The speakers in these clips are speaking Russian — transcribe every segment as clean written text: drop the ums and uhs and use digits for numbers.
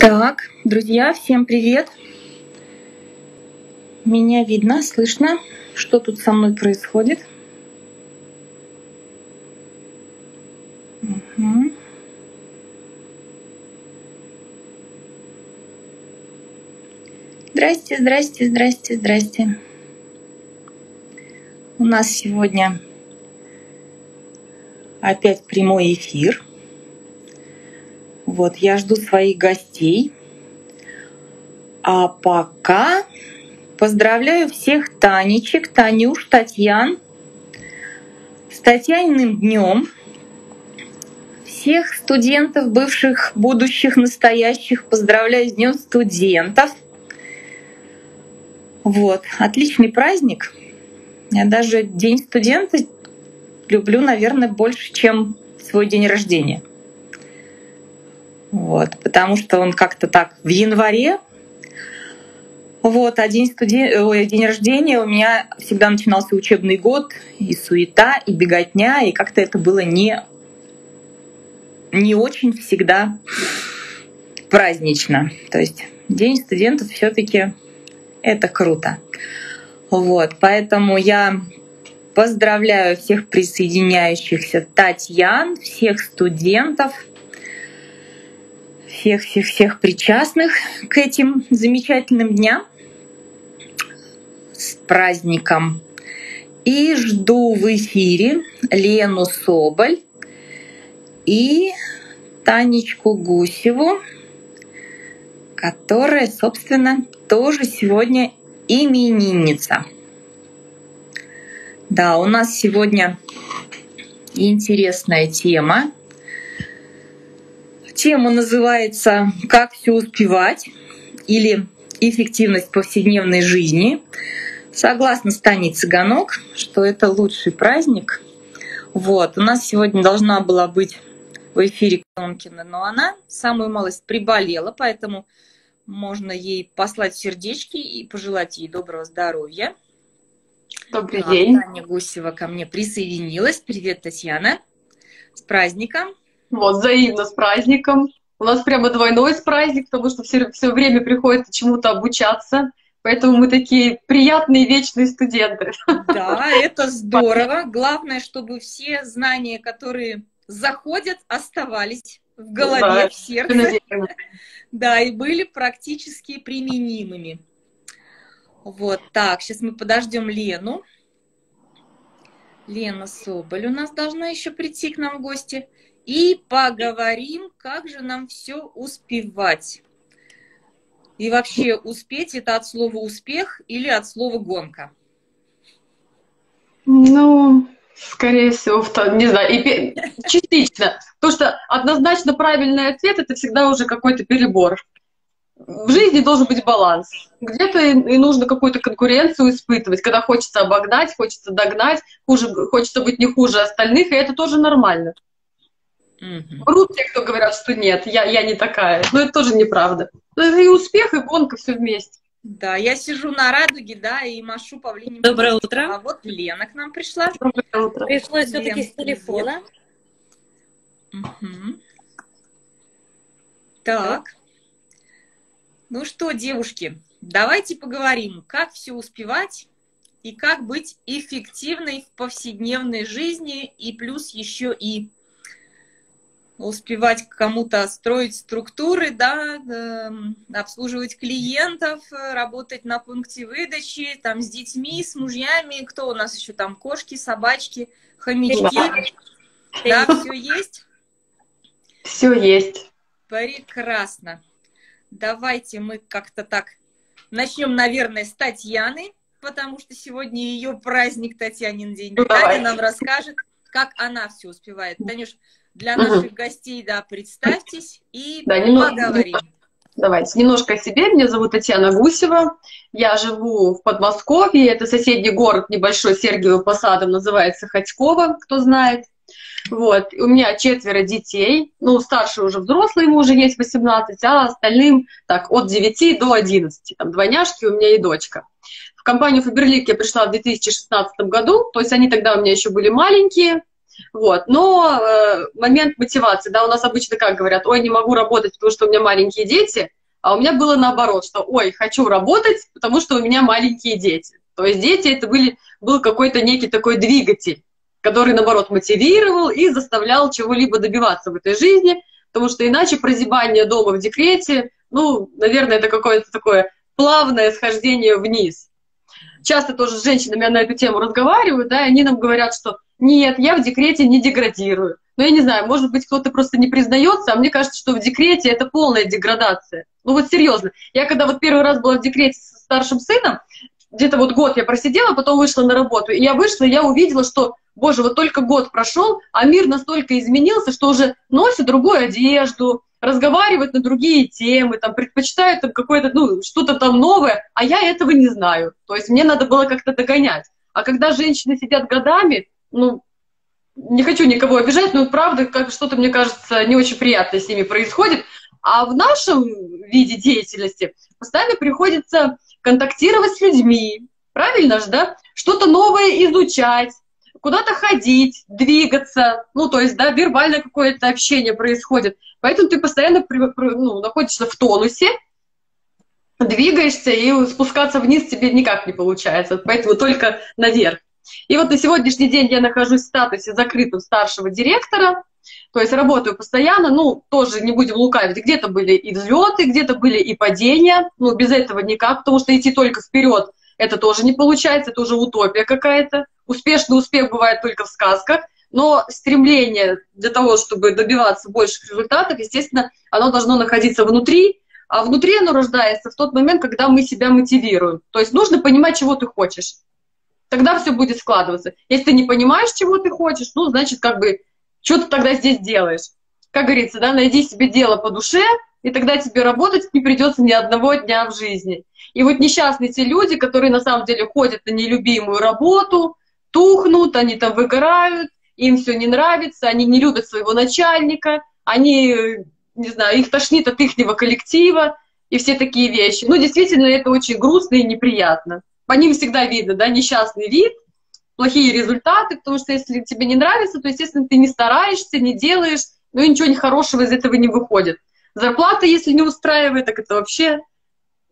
Так, друзья, всем привет. Меня видно, слышно, что тут со мной происходит. Угу. Здрасте, здрасте, здрасте, здрасте. У нас сегодня опять прямой эфир. Вот, я жду своих гостей. А пока поздравляю всех Танечек, Танюш, Татьян с Татьяниным днем. Всех студентов, бывших, будущих, настоящих, поздравляю с Днем студентов. Вот, отличный праздник. Я даже День студента люблю, наверное, больше, чем свой день рождения. Вот, потому что он как-то так в январе. Вот, а день рождения у меня всегда начинался учебный год, и суета, и беготня, и как-то это было не очень всегда празднично. То есть День студентов все-таки это круто. Вот, поэтому я поздравляю всех присоединяющихся Татьян, всех студентов, всех причастных к этим замечательным дням с праздником. И жду в эфире Лену Соболь и Танечку Гусеву, которая, собственно, тоже сегодня именинница. Да, у нас сегодня интересная тема. Тема называется «Как все успевать» или «Эффективность повседневной жизни». Согласно Стане Цыганок, что это лучший праздник. Вот. У нас сегодня должна была быть в эфире Ионкина, но она самую малость приболела, поэтому можно ей послать сердечки и пожелать ей доброго здоровья. Добрый день. Таня Гусева ко мне присоединилась. Привет, Татьяна. С праздником. Вот, взаимно, с праздником. У нас прямо двойной праздник, потому что все время приходится чему-то обучаться. Поэтому мы такие приятные вечные студенты. Да, это здорово. Главное, чтобы все знания, которые заходят, оставались в голове, да, в сердце. Да, и были практически применимыми. Вот так, сейчас мы подождем Лену. Лена Соболь у нас должна еще прийти к нам в гости. И поговорим, как же нам все успевать. И вообще, успеть — это от слова «успех» или от слова «гонка»? Ну, скорее всего, не знаю, и частично. Потому что однозначно правильный ответ — это всегда уже какой-то перебор. В жизни должен быть баланс. Где-то и нужно какую-то конкуренцию испытывать, когда хочется обогнать, хочется догнать, хочется быть не хуже остальных, и это тоже нормально. Врут те, кто говорят, что нет, я не такая. Но это тоже неправда. Это и успех, и гонка, все вместе. Да, я сижу на радуге, да, и машу павлиним. Доброе утро. А вот Лена к нам пришла. Доброе утро. Пришла все-таки с телефона. Угу. Так. Ну что, девушки, давайте поговорим, как все успевать и как быть эффективной в повседневной жизни, и плюс еще и успевать кому-то строить структуры, да, обслуживать клиентов, работать на пункте выдачи, там, с детьми, с мужьями, кто у нас еще там, кошки, собачки, хомячки. Да, все есть? Все есть. Прекрасно. Давайте мы как-то так начнем, наверное, с Татьяны, потому что сегодня ее праздник, Татьянин день. Ну, Таня нам расскажет, как она все успевает. Танюш, для наших гостей, да, представьтесь и поговорим. Давайте, немножко о себе. Меня зовут Татьяна Гусева. Я живу в Подмосковье. Это соседний город небольшой, Сергиевым Посадом, называется Хотьково, кто знает. Вот. У меня 4 детей. Ну, старший уже взрослый, ему уже есть 18, а остальным так, от 9 до 11. Там двойняшки у меня и дочка. В компанию «Фаберлик» я пришла в 2016 году, то есть они тогда у меня еще были маленькие. Вот. Но момент мотивации, да, у нас обычно как говорят, ой, не могу работать, потому что у меня маленькие дети, а у меня было наоборот, что ой, хочу работать, потому что у меня маленькие дети. То есть дети это был какой-то некий такой двигатель, который, наоборот, мотивировал и заставлял чего-либо добиваться в этой жизни, потому что иначе прозябание дома в декрете, ну, наверное, это какое-то такое плавное схождение вниз. Часто тоже с женщинами я на эту тему разговариваю, да, и они нам говорят, что нет, я в декрете не деградирую. Но я не знаю, может быть, кто-то просто не признается, а мне кажется, что в декрете это полная деградация. Ну вот серьезно, я когда вот первый раз была в декрете со старшим сыном, где-то вот год я просидела, потом вышла на работу, и я вышла, и я увидела, что, боже, вот только год прошел, а мир настолько изменился, что уже носят другую одежду, разговаривают на другие темы, там, предпочитают там, какое-то, ну, что-то там новое, а я этого не знаю. То есть мне надо было как-то догонять. А когда женщины сидят годами, ну, не хочу никого обижать, но правда, как что-то, мне кажется, не очень приятное с ними происходит. А в нашем виде деятельности постоянно приходится контактировать с людьми, правильно же, да? Что-то новое изучать, куда-то ходить, двигаться, ну, то есть, да, вербальное какое-то общение происходит. Поэтому ты постоянно находишься в тонусе, двигаешься, и спускаться вниз тебе никак не получается, поэтому только наверх. И вот на сегодняшний день я нахожусь в статусе закрытого старшего директора, то есть работаю постоянно, ну, тоже не будем лукавить, где-то были и взлеты, где-то были и падения, ну, без этого никак, потому что идти только вперед это тоже не получается, это уже утопия какая-то. Успешный успех бывает только в сказках, но стремление для того, чтобы добиваться больших результатов, естественно, оно должно находиться внутри, а внутри оно рождается в тот момент, когда мы себя мотивируем. То есть нужно понимать, чего ты хочешь. Тогда все будет складываться. Если ты не понимаешь, чего ты хочешь, ну, значит, как бы, что ты тогда здесь делаешь? Как говорится, да, найди себе дело по душе, и тогда тебе работать не придется ни одного дня в жизни. И вот несчастные те люди, которые на самом деле ходят на нелюбимую работу, тухнут, они там выгорают, им все не нравится, они не любят своего начальника, они, не знаю, их тошнит от ихнего коллектива и все такие вещи. Ну, действительно, это очень грустно и неприятно. По ним всегда видно, да, несчастный вид, плохие результаты, потому что если тебе не нравится, то, естественно, ты не стараешься, не делаешь, ну и ничего хорошего из этого не выходит. Зарплата, если не устраивает, так это вообще,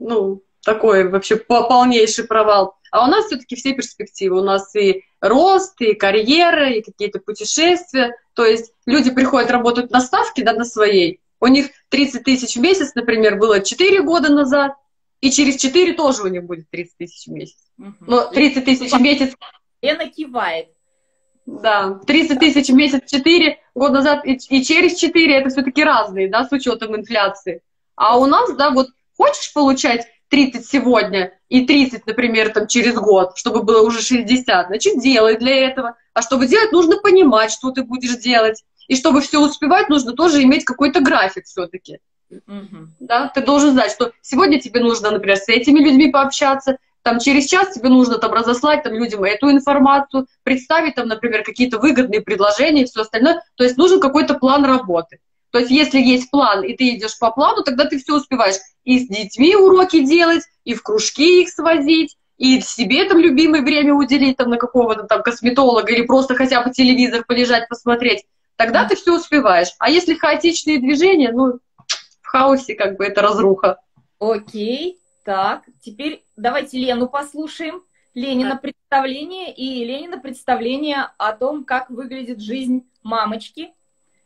ну, такой вообще полнейший провал. А у нас все-таки все перспективы. У нас и рост, и карьера, и какие-то путешествия. То есть люди приходят работать на ставке, да, на своей. У них 30 тысяч в месяц, например, было 4 года назад, и через 4 тоже у них будет 30 тысяч в месяц. Угу. Но 30 тысяч в месяц... Лена кивает. Да, 30 тысяч в месяц 4 года назад и через 4 это все-таки разные, да, с учетом инфляции. А у нас, да, вот хочешь получать 30 сегодня и 30, например, там, через год, чтобы было уже 60, значит, делай для этого. А чтобы делать, нужно понимать, что ты будешь делать. И чтобы все успевать, нужно тоже иметь какой-то график все-таки. Mm-hmm. Да? Ты должен знать, что сегодня тебе нужно, например, с этими людьми пообщаться, там, через час тебе нужно там, разослать там, людям эту информацию, представить, там, например, какие-то выгодные предложения и все остальное. То есть нужен какой-то план работы. То есть если есть план, и ты идешь по плану, тогда ты все успеваешь. И с детьми уроки делать, и в кружки их свозить, и себе там любимое время уделить там, на какого-то там косметолога или просто хотя бы телевизор полежать, посмотреть. Тогда ты все успеваешь. А если хаотичные движения, ну, в хаосе как бы это разруха. Окей, так, теперь давайте Лену послушаем. Ленина представление и Ленина представление о том, как выглядит жизнь мамочки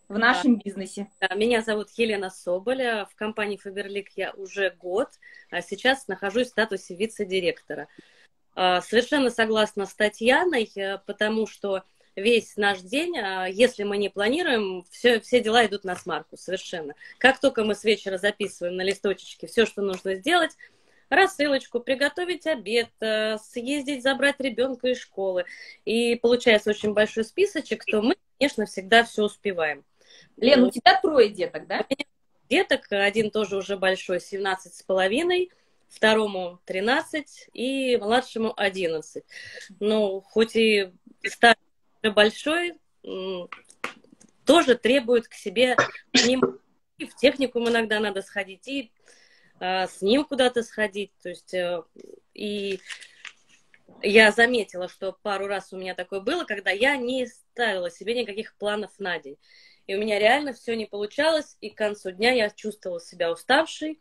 в нашем бизнесе. Меня зовут Елена Соболь. В компании «Фаберлик» я уже год, а сейчас нахожусь в статусе вице-директора. Совершенно согласна с Татьяной, потому что весь наш день, если мы не планируем, все дела идут на смарку, совершенно. Как только мы с вечера записываем на листочечке все, что нужно сделать, рассылочку, приготовить обед, съездить, забрать ребенка из школы, и получается очень большой списочек, то мы, конечно, всегда все успеваем. Лен, у тебя трое деток, да? Деток, один тоже уже большой, 17,5, второму 13 и младшему 11. Ну, хоть и старший большой, тоже требует к себе, и в техникум иногда надо сходить, и с ним куда-то сходить, то есть и Я заметила, что пару раз у меня такое было, когда я не ставила себе никаких планов на день. И у меня реально все не получалось, и к концу дня я чувствовала себя уставшей,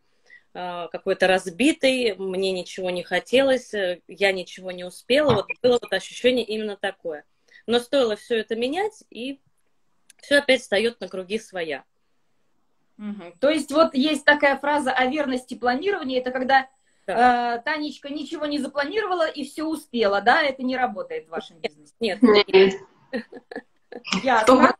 какой-то разбитой, мне ничего не хотелось, я ничего не успела. Вот было вот ощущение именно такое. Но стоило все это менять, и все опять встает на круги своя. Угу. То есть вот есть такая фраза о верности планирования, это когда... Да. Танечка ничего не запланировала и все успела, да? Это не работает в вашем бизнесе? Нет. Ясно.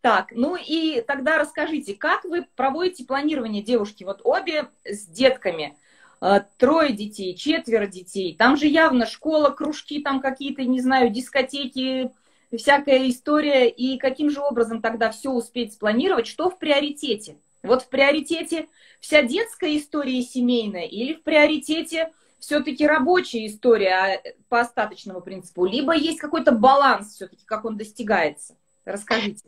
Так, ну и тогда расскажите, как вы проводите планирование, девушки? Вот обе с детками, 3 детей, 4 детей, там же явно школа, кружки там какие-то, не знаю, дискотеки, всякая история. И каким же образом тогда все успеть спланировать, что в приоритете? Вот в приоритете вся детская история и семейная, или в приоритете все-таки рабочая история по остаточному принципу, либо есть какой-то баланс все-таки, как он достигается? Расскажите.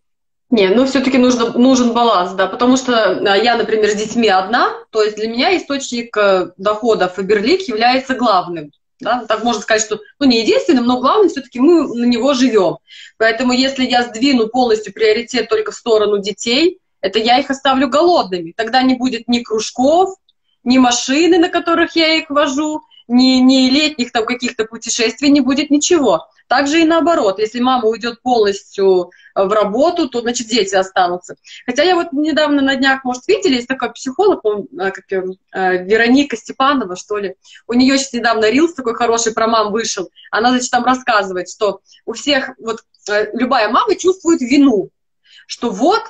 Не, ну все-таки нужен баланс, да, потому что я, например, с детьми одна, то есть для меня источник дохода Фаберлик является главным. Да, так можно сказать, что ну, не единственным, но главное, все-таки мы на него живем. Поэтому если я сдвину полностью приоритет только в сторону детей, это я их оставлю голодными. Тогда не будет ни кружков, ни машины, на которых я их вожу, ни летних там каких-то путешествий, не будет ничего. Также и наоборот, если мама уйдет полностью в работу, то, значит, дети останутся. Хотя я вот недавно на днях, может, видели, есть такой психолог, Вероника Степанова, что ли. У нее сейчас недавно рилс такой хороший про мам вышел. Она, значит, там рассказывает, что у всех, вот любая мама чувствует вину, что вот,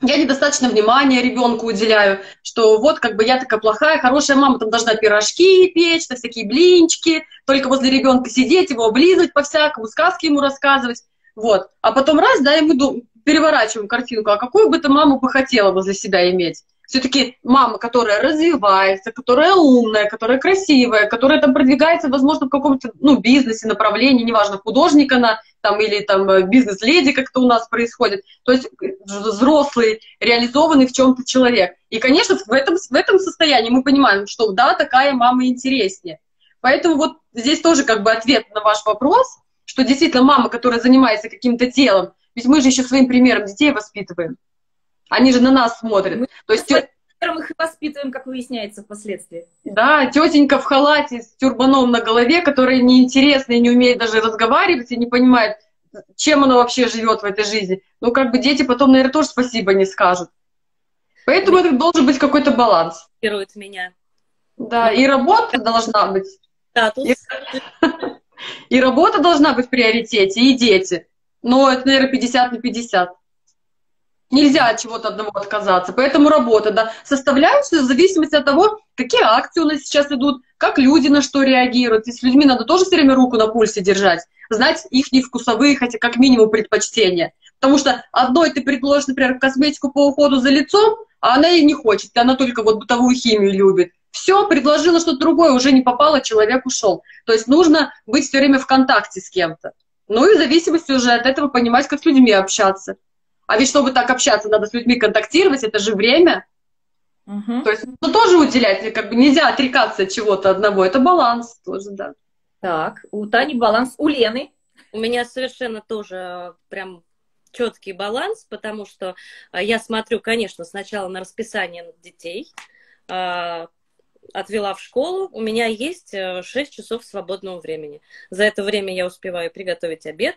я недостаточно внимания ребенку уделяю, что вот как бы я такая плохая, хорошая мама там должна пирожки печь, всякие блинчики, только возле ребенка сидеть, его облизывать по-всякому, сказки ему рассказывать. Вот. А потом раз, да, и мы переворачиваем картинку, а какую бы ты маму бы хотела возле себя иметь? Все-таки мама, которая развивается, которая умная, которая красивая, которая там продвигается, возможно, в каком-то ну, бизнесе, направлении, неважно, художника она там, или там бизнес-леди как-то у нас происходит. То есть взрослый, реализованный в чем-то человек. И, конечно, в этом состоянии мы понимаем, что да, такая мама интереснее. Поэтому вот здесь тоже как бы ответ на ваш вопрос, что действительно мама, которая занимается каким-то делом, ведь мы же еще своим примером детей воспитываем. Они же на нас смотрят. Мы их воспитываем, как выясняется впоследствии. Да, тетенька в халате с тюрбаном на голове, которая неинтересна и не умеет даже разговаривать, и не понимает, чем она вообще живет в этой жизни. Ну, как бы дети потом, наверное, тоже спасибо не скажут. Поэтому это должен быть какой-то баланс. Меня. Да, и работа должна быть. Да, тут... И работа должна быть в приоритете, и дети. Но это, наверное, 50 на 50. Нельзя от чего-то одного отказаться. Поэтому работа, да, составляются в зависимости от того, какие акции у нас сейчас идут, как люди на что реагируют. И с людьми надо тоже все время руку на пульсе держать, знать их невкусовые, хотя как минимум предпочтения. Потому что одной ты предложишь, например, косметику по уходу за лицом, а она ей не хочет, она только вот бытовую химию любит. Все, предложила что-то другое, уже не попало, человек ушел. То есть нужно быть все время в контакте с кем-то. Ну и в зависимости уже от этого понимать, как с людьми общаться. А ведь чтобы так общаться, надо с людьми контактировать, это же время. Угу. То есть ну, тоже уделять, как бы нельзя отрекаться от чего-то одного, это баланс тоже, да. Так, у Тани баланс, у Лены. У меня совершенно тоже прям четкий баланс, потому что я смотрю, конечно, сначала на расписание детей, отвела в школу, у меня есть 6 часов свободного времени. За это время я успеваю приготовить обед,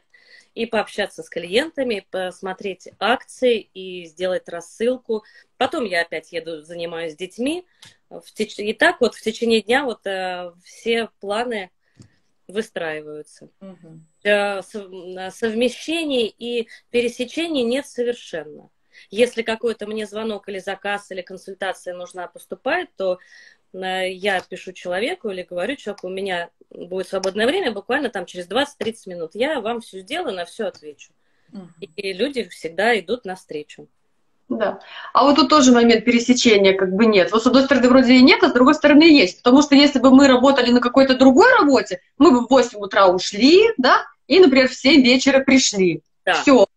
и пообщаться с клиентами, и посмотреть акции, и сделать рассылку. Потом я опять еду, занимаюсь детьми. И так вот в течение дня вот все планы выстраиваются. Угу. Совмещений и пересечений нет совершенно. Если какой-то мне звонок или заказ, или консультация нужна поступает, то я пишу человеку или говорю, человек, у меня будет свободное время, буквально там через 20-30 минут. Я вам все сделаю, на все отвечу. Угу. И люди всегда идут навстречу. Да. А вот тут тоже момент пересечения как бы нет. Вот с одной стороны вроде и нет, а с другой стороны есть. Потому что если бы мы работали на какой-то другой работе, мы бы в 8 утра ушли, да, и, например, в 7 вечера пришли. Да. Все.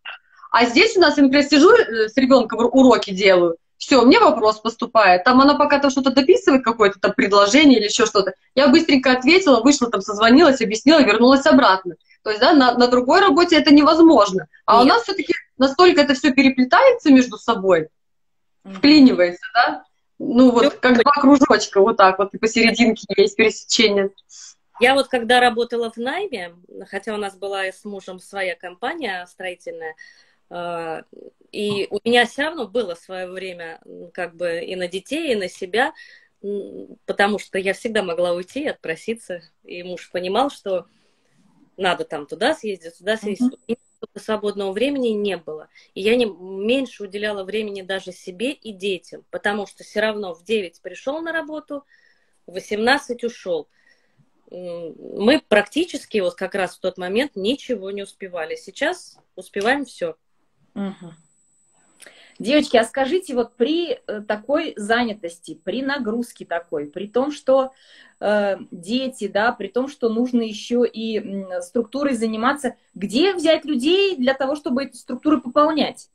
А здесь у нас, я, например, сижу с ребенком уроки делаю, Все, мне вопрос поступает. Там она пока там что-то дописывает, какое-то там предложение или еще что-то. Я быстренько ответила, вышла, там созвонилась, объяснила, вернулась обратно. То есть, да, на другой работе это невозможно. А у нас все-таки настолько это все переплетается между собой, вклинивается, да? Ну вот, как два кружочка, вот так вот, и посерединке есть пересечение. Я вот когда работала в найме, хотя у нас была с мужем своя компания строительная, и у меня все равно было свое время как бы и на детей, и на себя, потому что я всегда могла уйти, отпроситься, и муж понимал, что надо там туда съездить, туда съездить. И свободного времени не было. И я меньше уделяла времени даже себе и детям, потому что все равно в 9 пришел на работу, в 18 ушел. Мы практически вот как раз в тот момент ничего не успевали. Сейчас успеваем все. Угу. Девочки, а скажите, вот при такой занятости, при нагрузке такой, при том, что дети, да, при том, что нужно еще и структурой заниматься, где взять людей для того, чтобы эту структуру пополнять?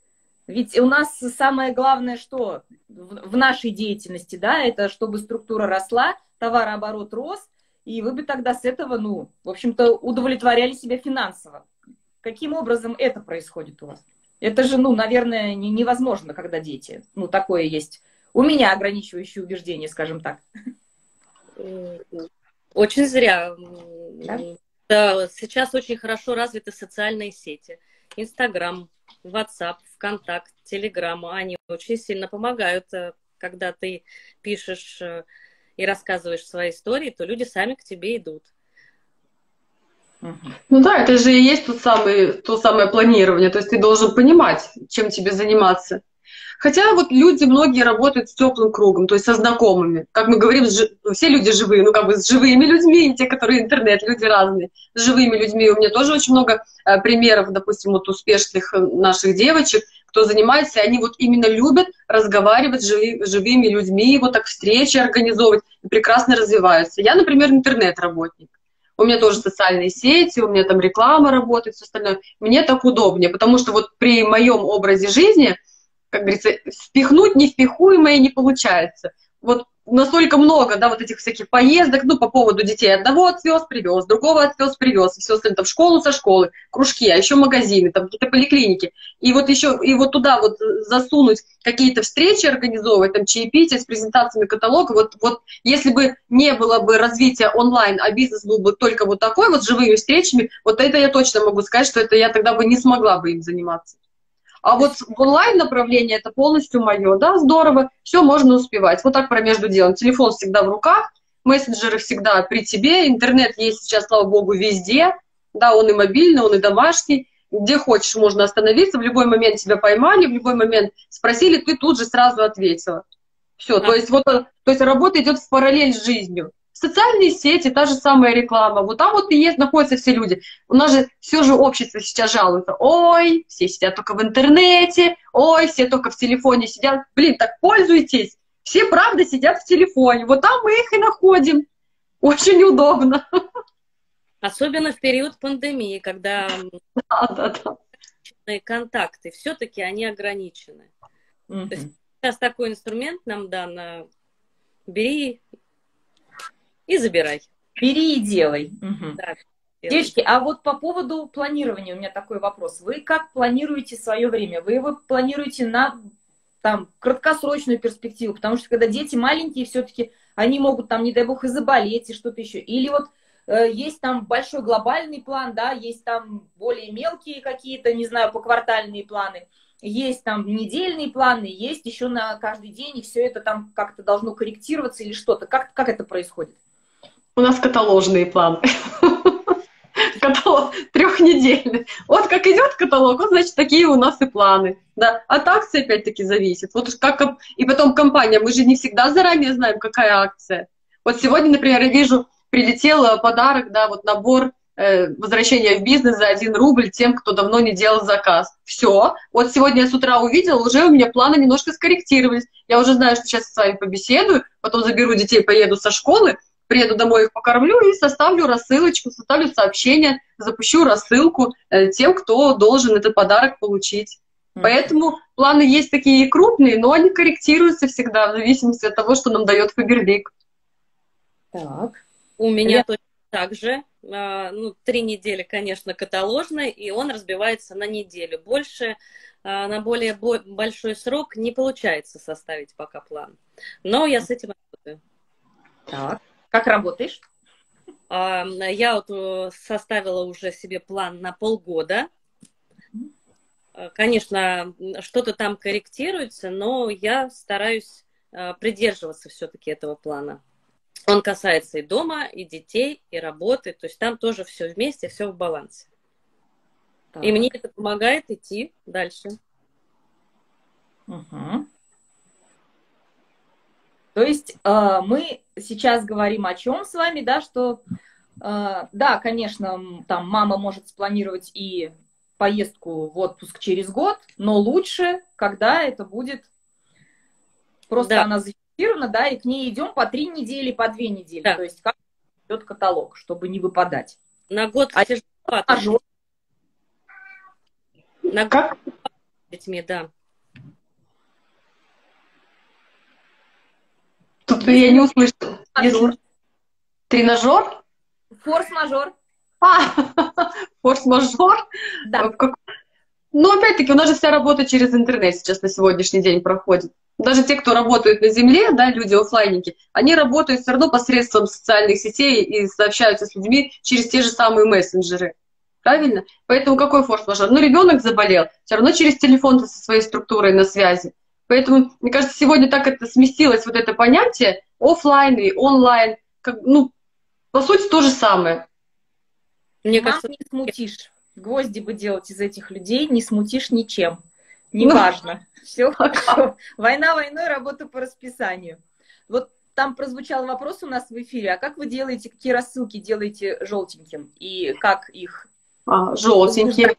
Ведь у нас самое главное, что в нашей деятельности, да, это чтобы структура росла, товарооборот рос, и вы бы тогда с этого, ну, в общем-то, удовлетворяли себя финансово. Каким образом это происходит у вас? Это же, ну, наверное, невозможно, когда дети. Ну, такое есть. У меня ограничивающие убеждения, скажем так. Очень зря. Да? Да, сейчас очень хорошо развиты социальные сети. Инстаграм, WhatsApp, ВКонтакт, Телеграм. Они очень сильно помогают, когда ты пишешь и рассказываешь свои истории, то люди сами к тебе идут. Ну да, это же и есть то самое планирование. То есть ты должен понимать, чем тебе заниматься. Хотя вот люди многие работают с теплым кругом, то есть со знакомыми. Как мы говорим, все люди живые, ну как бы с живыми людьми, те, которые интернет, люди разные, с живыми людьми. У меня тоже очень много примеров, допустим, вот успешных наших девочек, кто занимается, и они вот именно любят разговаривать с живыми людьми, вот так встречи организовывать, и прекрасно развиваются. Я, например, интернет-работник. У меня тоже социальные сети, у меня там реклама работает, все остальное. Мне так удобнее, потому что вот при моем образе жизни, как говорится, впихнуть невпихуемое не получается. Вот настолько много, да, вот этих всяких поездок, ну, по поводу детей. Одного отвез, привез, другого отвез, привез, и все остальное, там, в школу со школы, кружки, а еще магазины, там, какие-то поликлиники. И вот еще, и вот туда вот засунуть какие-то встречи организовывать, там, чаепитие с презентациями каталога. Вот если бы не было бы развития онлайн, а бизнес был бы только вот такой, вот с живыми встречами, вот это я точно могу сказать, что это я тогда бы не смогла бы им заниматься. А вот онлайн-направление это полностью мое, да, здорово, все можно успевать. Вот так промежду делом. Телефон всегда в руках, мессенджеры всегда при тебе, интернет есть сейчас, слава богу, везде. Да, он и мобильный, он и домашний. Где хочешь, можно остановиться, в любой момент тебя поймали, в любой момент спросили, ты тут же сразу ответила. Все, то есть вот, то есть работа идет в параллель с жизнью. Социальные сети, та же самая реклама. Вот там вот и есть, находятся все люди. У нас же все же общество сейчас жалуется. Ой, все сидят только в интернете. Ой, все только в телефоне сидят. Блин, так пользуйтесь. Все, правда, сидят в телефоне. Вот там мы их и находим. Очень удобно. Особенно в период пандемии, когда контакты все-таки они ограничены. То есть сейчас такой инструмент нам дан. Бери и забирай. Бери и делай. Угу. Да, девочки, а вот по поводу планирования у меня такой вопрос. Вы как планируете свое время? Вы его планируете на там, краткосрочную перспективу? Потому что когда дети маленькие, все-таки они могут там, не дай бог, и заболеть, и что-то еще. Или вот есть там большой глобальный план, да, есть там более мелкие какие-то, не знаю, поквартальные планы, есть там недельные планы, есть еще на каждый день, и все это там как-то должно корректироваться или что-то. Как это происходит? У нас каталожные планы. Каталог трехнедельный. Вот как идет каталог, вот значит такие у нас и планы. Да. От акции опять-таки зависит. Вот как, и потом компания, мы же не всегда заранее знаем, какая акция. Вот сегодня, например, я вижу, прилетел подарок, да, вот набор возвращения в бизнес за 1 рубль тем, кто давно не делал заказ. Все. Вот сегодня я с утра увидела, уже у меня планы немножко скорректировались. Я уже знаю, что сейчас с вами побеседую, потом заберу детей, поеду со школы, приеду домой, их покормлю и составлю рассылочку, составлю сообщение, запущу рассылку тем, кто должен этот подарок получить. Поэтому планы есть такие крупные, но они корректируются всегда в зависимости от того, что нам дает Фаберлик. Так. У меня точно так же. Ну, 3 недели, конечно, каталожно, и он разбивается на неделю. Больше, на более большой срок не получается составить пока план. Но я с этим работаю. Так. Как работаешь? Я вот составила уже себе план на полгода. Конечно, что-то там корректируется, но я стараюсь придерживаться все-таки этого плана. Он касается и дома, и детей, и работы. То есть там тоже все вместе, все в балансе. Так. И мне это помогает идти дальше. Угу. То есть мы сейчас говорим о чем с вами, да, что, да, конечно, там мама может спланировать и поездку в отпуск через год, но лучше, когда это будет просто да. Она зафиксирована, да, и к ней идем по 3 недели, по 2 недели, да. То есть как идет каталог, чтобы не выпадать. На год тяжеловато. На год детьми, да. Тут я не услышала. Тренажер? Тренажер? Форс-мажор. А, форс-мажор? Да. Ну, опять-таки, у нас же вся работа через интернет сейчас на сегодняшний день проходит. Даже те, кто работают на земле, да, люди офлайнники, они работают все равно посредством социальных сетей и сообщаются с людьми через те же самые мессенджеры. Правильно? Поэтому какой форс-мажор? Ну, ребенок заболел, все равно через телефон со своей структурой на связи. Поэтому, мне кажется, сегодня так это сместилось, вот это понятие офлайн и онлайн. Как, ну, по сути, то же самое. Мне кажется, не смутишь. Гвозди бы делать из этих людей, не смутишь ничем. Неважно. Ну, все хорошо. Война войной, работа по расписанию. Вот там прозвучал вопрос у нас в эфире. А как вы делаете, какие рассылки делаете желтеньким? И как их... Желтенькие.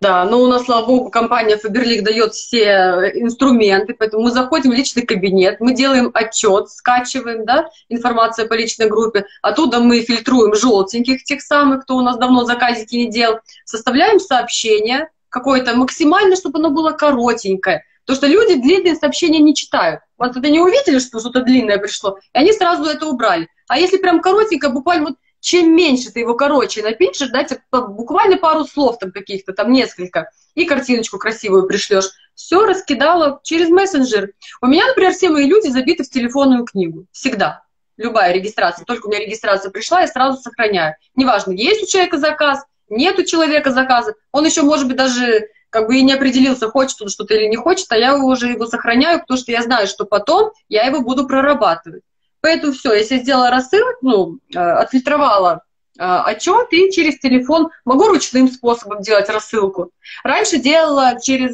Да, но у нас, слава богу, компания Фаберлик дает все инструменты, поэтому мы заходим в личный кабинет, мы делаем отчет, скачиваем, да, информацию по личной группе, оттуда мы фильтруем желтеньких, тех самых, кто у нас давно заказики не делал, составляем сообщение какое-то максимально, чтобы оно было коротенькое, потому что люди длинные сообщения не читают. Вот они увидели, что что-то длинное пришло, и они сразу это убрали. А если прям коротенькое, буквально вот чем меньше ты его короче напишешь, да, буквально пару слов там каких-то, там несколько, и картиночку красивую пришлешь. Все раскидала через мессенджер. У меня, например, все мои люди забиты в телефонную книгу. Всегда. Любая регистрация. Только у меня регистрация пришла, я сразу сохраняю. Неважно, есть у человека заказ, нет у человека заказа. Он еще, может быть, даже как бы и не определился, хочет он что-то или не хочет, а я уже его сохраняю, потому что я знаю, что потом я его буду прорабатывать. Поэтому все, если сделала рассылку, ну, отфильтровала отчет и через телефон. Могу ручным способом делать рассылку. Раньше делала через...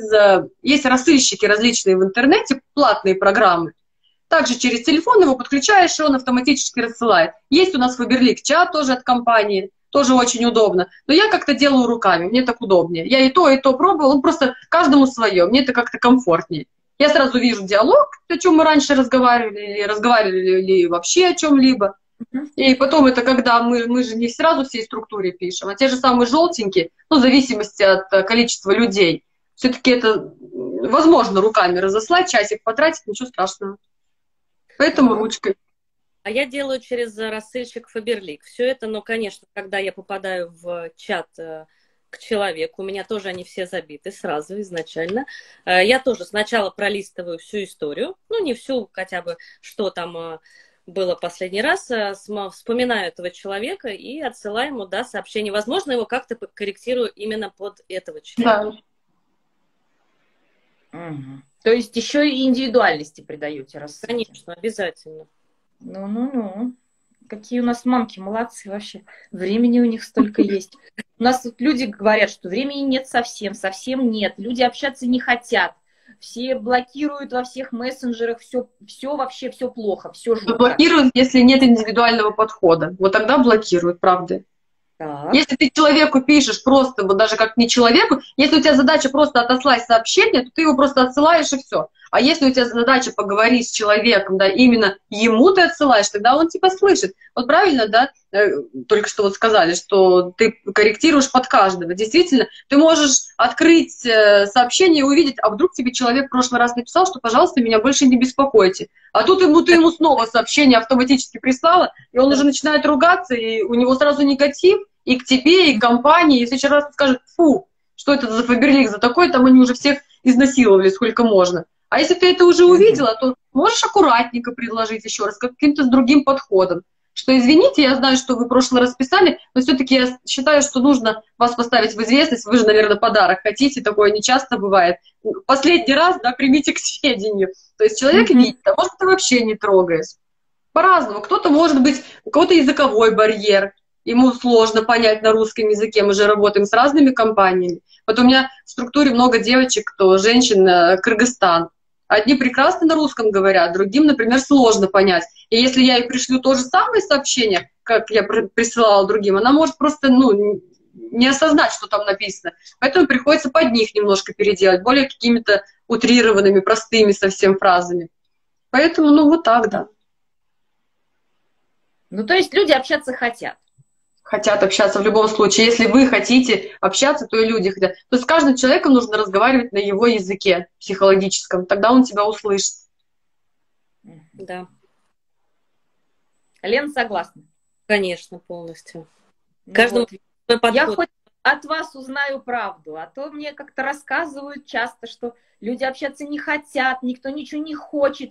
Есть рассылщики различные в интернете, платные программы. Также через телефон его подключаешь, и он автоматически рассылает. Есть у нас Фаберлик чат тоже от компании, тоже очень удобно. Но я как-то делаю руками, мне так удобнее. Я и то пробовала, он просто каждому свое, мне это как-то комфортнее. Я сразу вижу диалог, о чем мы раньше разговаривали ли вообще о чем-либо. И потом это когда мы же не сразу всей структуре пишем, а те же самые желтенькие, ну, в зависимости от количества людей. Все-таки это возможно руками разослать, часик потратить, ничего страшного. Поэтому ручкой. А я делаю через рассыльщик Фаберлик. Все это, но, конечно, когда я попадаю в чат... к человеку. У меня тоже они все забиты сразу, изначально. Я тоже сначала пролистываю всю историю, ну, не всю, хотя бы, что там было последний раз, вспоминаю этого человека и отсылаю ему, да, сообщение. Возможно, его как-то корректирую именно под этого человека. Да. Угу. То есть еще и индивидуальности придаете, раз. Конечно, обязательно. Ну-ну-ну. Какие у нас мамки, молодцы вообще. Времени у них столько есть. У нас тут люди говорят, что времени нет совсем, совсем нет. Люди общаться не хотят. Все блокируют во всех мессенджерах, все вообще, все плохо, все жутко. Блокируют, если нет индивидуального подхода. Вот тогда блокируют, правда. Так. Если ты человеку пишешь просто, вот даже как не человеку, если у тебя задача просто отослать сообщение, то ты его просто отсылаешь и все. А если у тебя задача поговорить с человеком, да, именно ему ты отсылаешь, тогда он тебя слышит. Вот правильно, да, только что вот сказали, что ты корректируешь под каждого. Действительно, ты можешь открыть сообщение и увидеть, а вдруг тебе человек в прошлый раз написал, что, пожалуйста, меня больше не беспокойте. А тут ему, ты ему снова сообщение автоматически прислала, и он уже начинает ругаться, и у него сразу негатив и к тебе, и к компании. И в следующий раз скажет, фу, что это за Фаберлик, за такой, там они уже всех изнасиловали сколько можно. А если ты это уже увидела, то можешь аккуратненько предложить еще раз каким-то с другим подходом. Что, извините, я знаю, что вы в прошлый раз писали, но все-таки я считаю, что нужно вас поставить в известность. Вы же, наверное, подарок хотите, такое нечасто бывает. Последний раз, да, примите к сведению. То есть человек видит, а может, ты вообще не трогаешь. По-разному. Кто-то, может быть, у кого-то языковой барьер. Ему сложно понять на русском языке. Мы же работаем с разными компаниями. Вот у меня в структуре много девочек, кто женщин, Кыргызстан. Одни прекрасно на русском говорят, другим, например, сложно понять. И если я ей пришлю то же самое сообщение, как я присылала другим, она может просто, ну, не осознать, что там написано. Поэтому приходится под них немножко переделать, более какими-то утрированными, простыми совсем фразами. Поэтому, ну, вот так, да. Ну, то есть люди общаться хотят. Хотят общаться в любом случае. Если вы хотите общаться, то и люди хотят. То есть с каждым человеком нужно разговаривать на его языке психологическом. Тогда он тебя услышит. Да. Лена согласна? Конечно, полностью. Ну каждому вот. Я хоть от вас узнаю правду, а то мне как-то рассказывают часто, что люди общаться не хотят, никто ничего не хочет,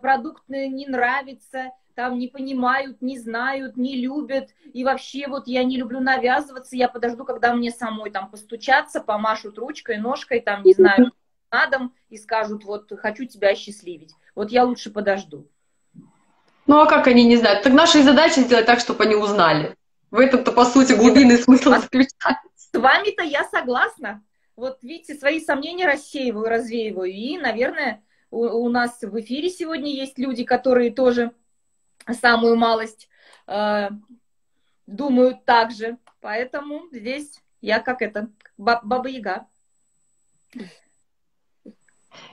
продукт не нравится, там не понимают, не знают, не любят, и вообще вот я не люблю навязываться, я подожду, когда мне самой там постучаться, помашут ручкой, ножкой, там, не знаю, на дом, и скажут, вот, хочу тебя осчастливить, вот я лучше подожду. Ну, а как они не знают? Так наша задача сделать так, чтобы они узнали. В этом-то, по сути, глубинный смысл заключается. С вами-то я согласна. Вот, видите, свои сомнения рассеиваю, развеиваю, и, наверное, у нас в эфире сегодня есть люди, которые тоже самую малость думают так же. Поэтому здесь я как это, баба-яга.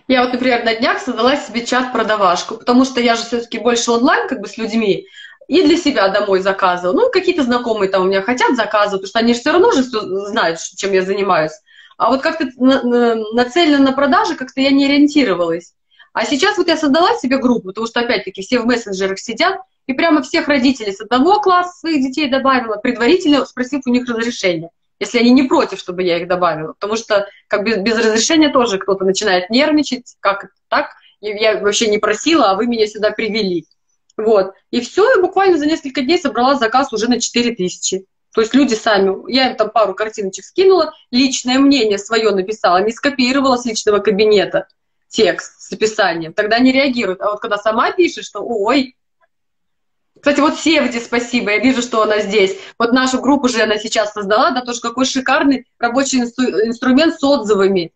Я вот, например, на днях создала себе чат-продавашку, потому что я же все-таки больше онлайн как бы с людьми и для себя домой заказывала. Ну, какие-то знакомые там у меня хотят заказывать, потому что они же все равно же все знают, чем я занимаюсь. А вот как-то нацеленно на продажи как-то я не ориентировалась. А сейчас вот я создала себе группу, потому что, опять-таки, все в мессенджерах сидят, и прямо всех родителей с одного класса своих детей добавила, предварительно спросив у них разрешение, если они не против, чтобы я их добавила. Потому что как без разрешения тоже кто-то начинает нервничать, как так, я вообще не просила, а вы меня сюда привели. Вот. И все, и буквально за несколько дней собрала заказ уже на 4000. То есть люди сами, я им там пару картиночек скинула, личное мнение свое написала, не скопировала с личного кабинета текст с описанием, тогда не реагируют. А вот когда сама пишешь, что ой. Кстати, вот Севде спасибо, я вижу, что она здесь. Вот нашу группу же она сейчас создала, да, тоже какой шикарный рабочий инструмент с отзывами,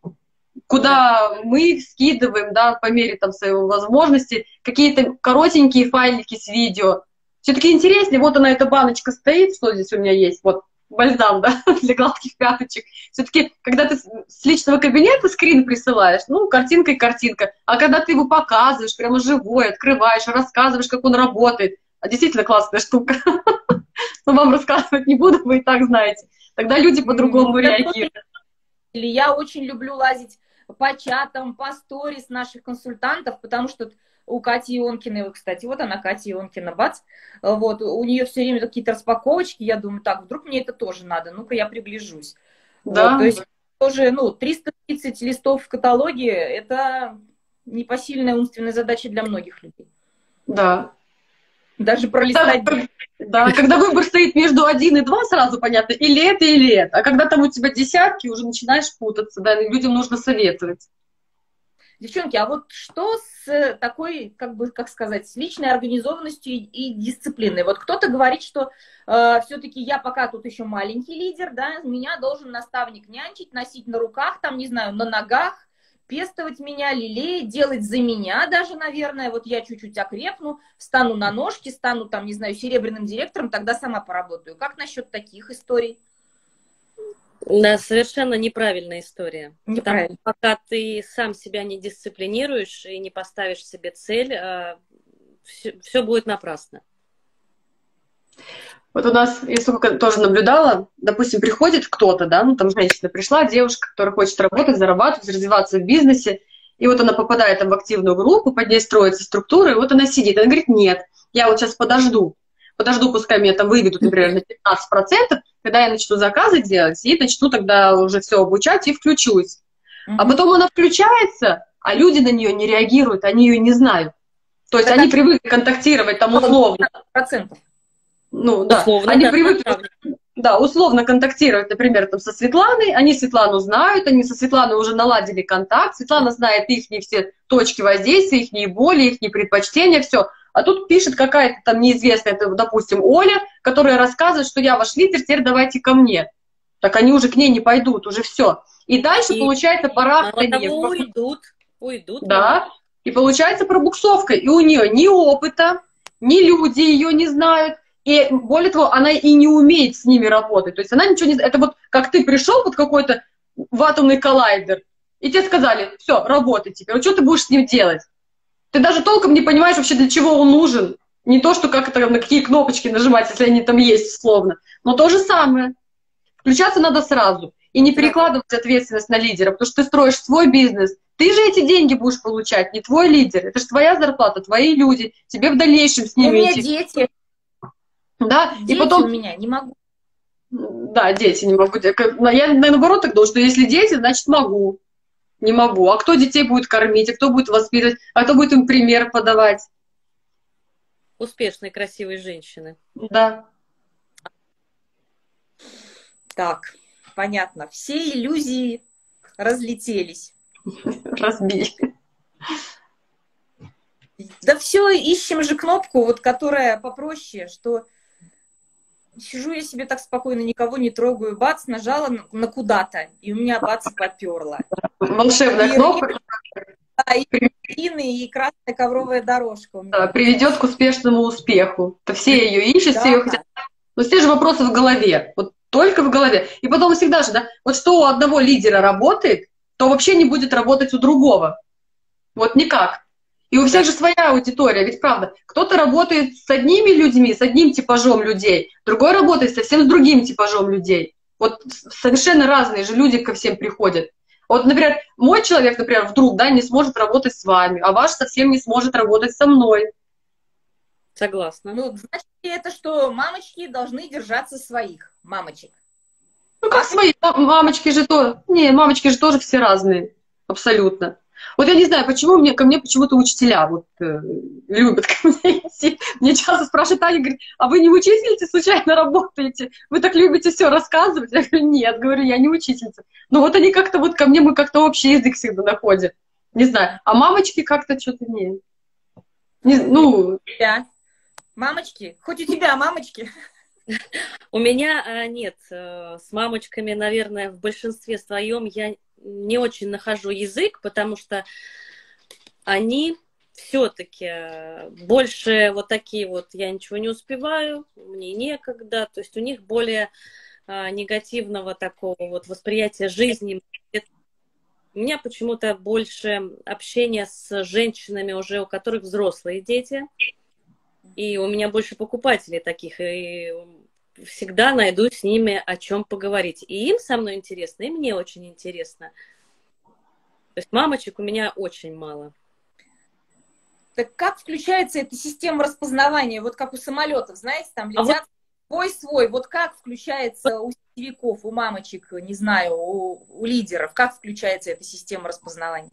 куда мы скидываем, да, по мере там своего возможности, какие-то коротенькие файлики с видео. Все-таки интереснее, вот она, эта баночка стоит, что здесь у меня есть, вот. Бальзам, да, для гладких пяточек. Все-таки, когда ты с личного кабинета скрин присылаешь, ну, картинка и картинка, а когда ты его показываешь, прямо живой, открываешь, рассказываешь, как он работает, а действительно классная штука. Но вам рассказывать не буду, вы и так знаете. Тогда люди по-другому реагируют. Я очень люблю лазить по чатам, по сторис наших консультантов, потому что у Кати Ионкиной, кстати, вот она, Катя Ионкина, бац, вот, у нее все время какие-то распаковочки, я думаю, так, вдруг мне это тоже надо, ну-ка я приближусь. Да. Вот, то есть тоже, ну, 330 листов в каталоге, это непосильная умственная задача для многих людей. Да. Даже пролистать. Да, когда выбор стоит между 1 и 2, сразу понятно, или это, а когда там у тебя десятки, уже начинаешь путаться, да, людям нужно советовать. Девчонки, а вот что с такой, как бы, как сказать, с личной организованностью и дисциплиной? Вот кто-то говорит, что все-таки я пока тут еще маленький лидер, да, меня должен наставник нянчить, носить на руках, там, не знаю, на ногах, пестовать меня, лелеять, делать за меня даже, наверное, вот я чуть-чуть окрепну, встану на ножки, стану, там, не знаю, серебряным директором, тогда сама поработаю. Как насчет таких историй? Да, совершенно неправильная история. Неправильно. Потому, пока ты сам себя не дисциплинируешь и не поставишь себе цель, все будет напрасно. Вот у нас, я сколько тоже наблюдала, допустим, приходит кто-то, да, ну там женщина пришла, девушка, которая хочет работать, зарабатывать, развиваться в бизнесе, и вот она попадает там в активную группу, под ней строится структура, и вот она сидит, она говорит, нет, я вот сейчас подожду, пускай меня там выведут, например, на 15%, когда я начну заказы делать, и начну тогда уже все обучать и включусь. А потом она включается, а люди на нее не реагируют, они ее не знают. То есть они привыкли контактировать там условно. Ну, да. Условно, они привыкли, да, условно контактировать, например, там, со Светланой, они Светлану знают, они со Светланой уже наладили контакт, Светлана знает их все точки воздействия, их боли, их предпочтения, все. А тут пишет какая-то там неизвестная, допустим, Оля, которая рассказывает, что я ваш лидер, теперь давайте ко мне. Так они уже к ней не пойдут, уже все. И дальше, получается, барахтанье. Уйдут. Да, и получается пробуксовка. И у нее ни опыта, ни люди ее не знают. И более того, она и не умеет с ними работать. То есть она ничего не... Это вот как ты пришел вот какой-то в атомный коллайдер, и тебе сказали, все, работай теперь. Вот что ты будешь с ним делать? Ты даже толком не понимаешь вообще, для чего он нужен. Не то, что как это, на какие кнопочки нажимать, если они там есть, условно. Но то же самое. Включаться надо сразу. И не перекладывать ответственность на лидера, потому что ты строишь свой бизнес. Ты же эти деньги будешь получать, не твой лидер. Это же твоя зарплата, твои люди. Тебе в дальнейшем с ними идти. У меня дети. Да, дети, и потом... у меня, не могу. Да, дети не могу. Я, наоборот, так думаю, что если дети, значит, могу. Не могу. А кто детей будет кормить, а кто будет воспитывать, а кто будет им пример подавать? Успешные, красивые женщины. Да. Так, понятно. Все иллюзии разлетелись. Разбили. Да все, ищем же кнопку, вот которая попроще, что... Сижу я себе так спокойно, никого не трогаю, бац, нажала на куда-то, и у меня бац, попёрла. Волшебная кнопка. Да, и красная ковровая дорожка. У меня. Да, приведет к успешному успеху. То все ее ищут, да, все ее хотят. Но все же вопросы в голове, вот только в голове. И потом всегда же, да, вот что у одного лидера работает, то вообще не будет работать у другого. Вот никак. И у всех же своя аудитория, ведь правда, кто-то работает с одними людьми, с одним типажом людей, другой работает совсем с другим типажом людей. Вот совершенно разные же люди ко всем приходят. Вот, например, мой человек, например, вдруг, да, не сможет работать с вами, а ваш совсем не сможет работать со мной. Согласна. Ну, значит, это что мамочки должны держаться своих мамочек. Ну, как свои? Мамочки же тоже. Не, мамочки же тоже все разные. Абсолютно. Вот я не знаю, почему ко мне почему-то учителя вот, любят ко мне идти. Мне часто спрашивают, Таня, говорит, а вы не учительница случайно работаете? Вы так любите все рассказывать? Я говорю, нет, говорю, я не учительница. Но вот они как-то вот ко мне, мы как-то общий язык всегда находим. Не знаю, а мамочки как-то что-то не ну... Мамочки? Хоть у тебя мамочки? У меня нет. С мамочками, наверное, в большинстве своем я не очень нахожу язык, потому что они все-таки больше вот такие вот, я ничего не успеваю, мне некогда, то есть у них более негативного такого вот восприятия жизни. У меня почему-то больше общения с женщинами уже, у которых взрослые дети, и у меня больше покупателей таких, и всегда найду с ними о чем поговорить. И им со мной интересно, и мне очень интересно. То есть мамочек у меня очень мало. Так как включается эта система распознавания? Вот как у самолетов, знаете, там летят свой-свой. Вот как включается у сетевиков, у мамочек, не знаю, у лидеров? Как включается эта система распознавания?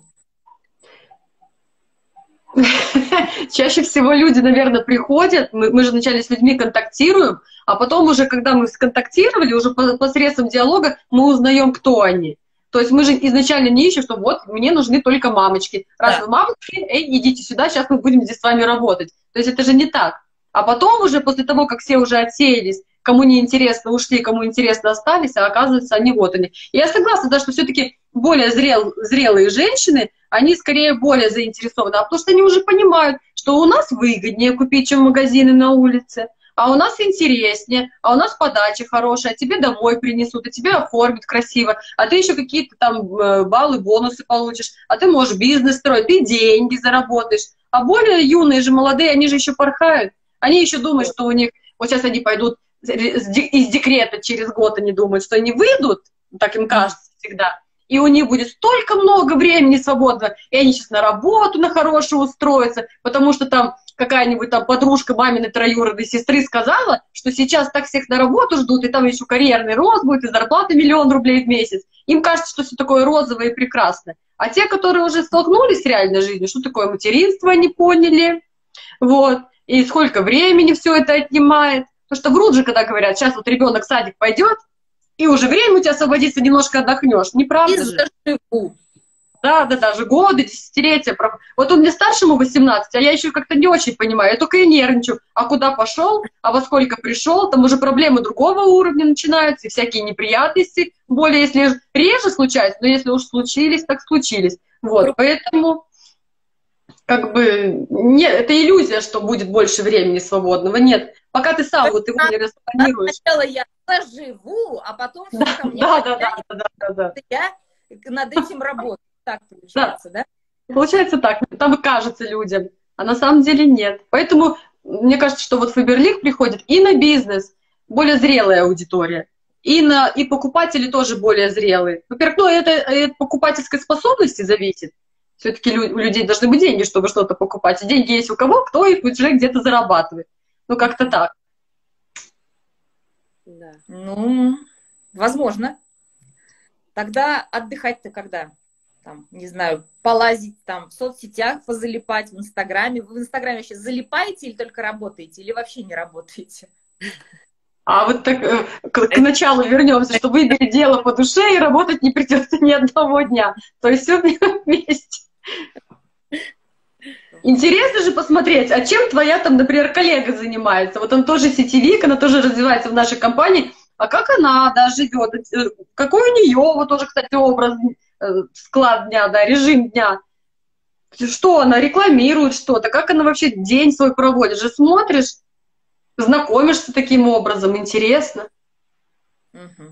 Чаще всего люди, наверное, приходят, мы же вначале с людьми контактируем, а потом уже, когда мы сконтактировали, уже посредством диалога мы узнаем, кто они. То есть мы же изначально не ищем, что вот, мне нужны только мамочки. Раз вы мамочки, эй, идите сюда, сейчас мы будем здесь с вами работать. То есть это же не так. А потом уже, после того, как все уже отсеялись, кому неинтересно ушли, кому интересно остались, а оказывается, они вот они. И я согласна, да, что все-таки более зрелые женщины, они скорее более заинтересованы, а потому что они уже понимают, что у нас выгоднее купить, чем магазины на улице. а у нас интереснее, а у нас подача хорошая, тебе домой принесут, и тебя оформят красиво, а ты еще какие-то там баллы, бонусы получишь, а ты можешь бизнес строить, ты деньги заработаешь. А более юные же, молодые, они же еще порхают, они еще думают, что у них, вот сейчас они пойдут из декрета через год, они думают, что они выйдут, так им кажется всегда, и у них будет столько много времени свободного, и они сейчас на работу на хорошую устроятся, потому что там какая-нибудь там подружка маминой троюродной сестры сказала, что сейчас так всех на работу ждут, и там еще карьерный рост будет, и зарплата 1 000 000 рублей в месяц. Им кажется, что все такое розовое и прекрасное. А те, которые уже столкнулись с реальной жизнью, что такое материнство, они поняли, вот, и сколько времени все это отнимает. Потому что врут же, когда говорят, сейчас вот ребенок в садик пойдет, и уже время у тебя освободится, немножко отдохнешь. Неправда же. Да, даже годы, десятилетия. Вот он мне старшему 18, а я еще как-то не очень понимаю. Я только и нервничаю. А куда пошел, а во сколько пришел, там уже проблемы другого уровня начинаются, и всякие неприятности. Более, если реже случаются, но если уж случились, так случились. Вот, поэтому как бы нет, это иллюзия, что будет больше времени свободного. Нет. Пока ты сам вот его не распланируешь. Сначала я живу, а потом все ко мне. Да. Я над этим работаю. Так получается, да? Получается так. Там кажется людям, а на самом деле нет. Поэтому мне кажется, что вот Фаберлик приходит и на бизнес, более зрелая аудитория, и покупатели тоже более зрелые. Во-первых, ну, это от покупательской способности зависит. Все-таки у людей должны быть деньги, чтобы что-то покупать. И деньги есть у кого, кто их уже где-то зарабатывает. Ну, как-то так. Да. Ну, возможно. Тогда отдыхать-то когда? Там, не знаю, полазить там в соцсетях, позалипать в Инстаграме. Вы в Инстаграме сейчас залипаете или только работаете, или вообще не работаете? А вот так к началу вернемся, что выбери дело по душе, и работать не придется ни одного дня. То есть все вместе. Интересно же посмотреть, а чем твоя там, например, коллега занимается? Вот он тоже сетевик, она тоже развивается в нашей компании. А как она, да, живет? Какой у нее, вот тоже, кстати, образ, склад дня, да, режим дня? Что она рекламирует что-то? Как она вообще день свой проводит? Же смотришь, знакомишься таким образом, интересно. Угу.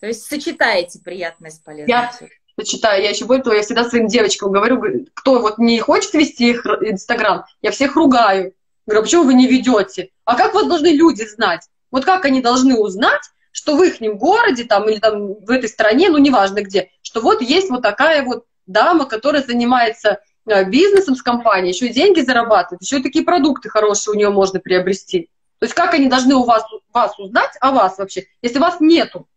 То есть сочетаете приятность, полезность. Сочетаю. Я еще более того, я всегда своим девочкам говорю, кто вот не хочет вести их Инстаграм, я всех ругаю. Говорю, почему вы не ведете? А как вот должны люди знать? Вот как они должны узнать, что в их городе там, или там в этой стране, ну неважно где, что вот есть вот такая вот дама, которая занимается бизнесом с компанией, еще и деньги зарабатывает, еще и такие продукты хорошие у нее можно приобрести. То есть как они должны вас узнать, а вас вообще, если вас нету?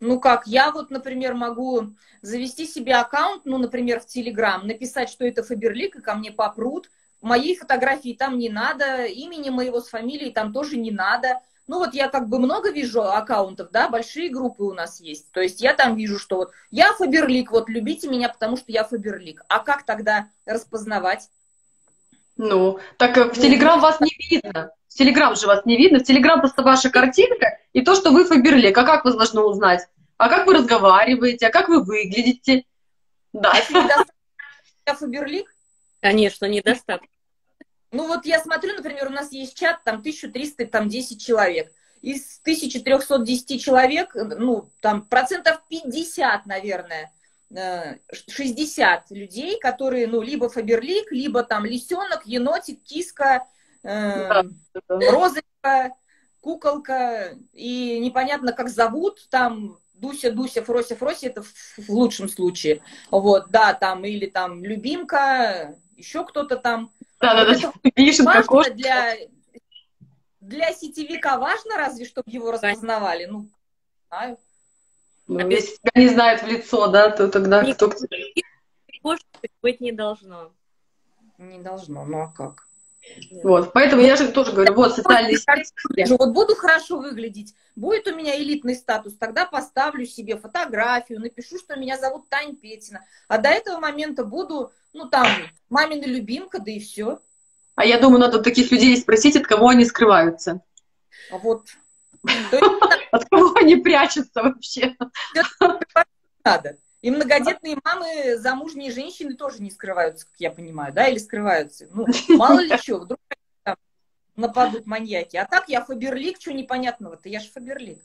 Ну как, я вот, например, могу завести себе аккаунт, ну, например, в Телеграм, написать, что это Фаберлик, и ко мне попрут. Моей фотографии там не надо, имени моего с фамилией там тоже не надо. Ну вот я как бы много вижу аккаунтов, да, большие группы у нас есть. То есть я там вижу, что вот я Фаберлик, вот любите меня, потому что я Фаберлик. А как тогда распознавать? Ну, так в Телеграм вас не видно. В Телеграм же вас не видно. В Телеграм просто ваша картинка и то, что вы Фаберлик. А как вас должно узнать? А как вы разговариваете? А как вы выглядите? Да. Я Фаберлик? Конечно, недостаточно. Ну вот я смотрю, например, у нас есть чат, там 1310 человек. Из 1310 человек, ну, там процентов 50, наверное, 60 людей, которые, ну, либо Фаберлик, либо там лисенок, енотик, киска, розочка, куколка, и непонятно, как зовут, там... Дуся, Дуся, Фрося, Фрося, это в лучшем случае. Вот, да, там, или там любимка, еще кто-то там. Да, вот да, да. Вишенка, кошка. Для сетевика важно, разве, чтобы его распознавали? Ну, не знаю. Ну, если тебя не знают в лицо, да, то тогда кто-то... Кошки быть не должно. Не должно, ну а как? Вот, поэтому я же тоже говорю, вот социальные сети. Вот буду хорошо выглядеть, будет у меня элитный статус, тогда поставлю себе фотографию, напишу, что меня зовут Таня Петина, а до этого момента буду, ну там, мамина любимка, да и все. А я думаю, надо таких людей спросить, от кого они скрываются. А вот. От кого они прячутся вообще? Надо. И многодетные мамы, замужние женщины тоже не скрываются, как я понимаю, да, или скрываются. Ну, мало ли что, вдруг там нападут маньяки. А так я Фаберлик, что непонятного-то? Я же Фаберлик.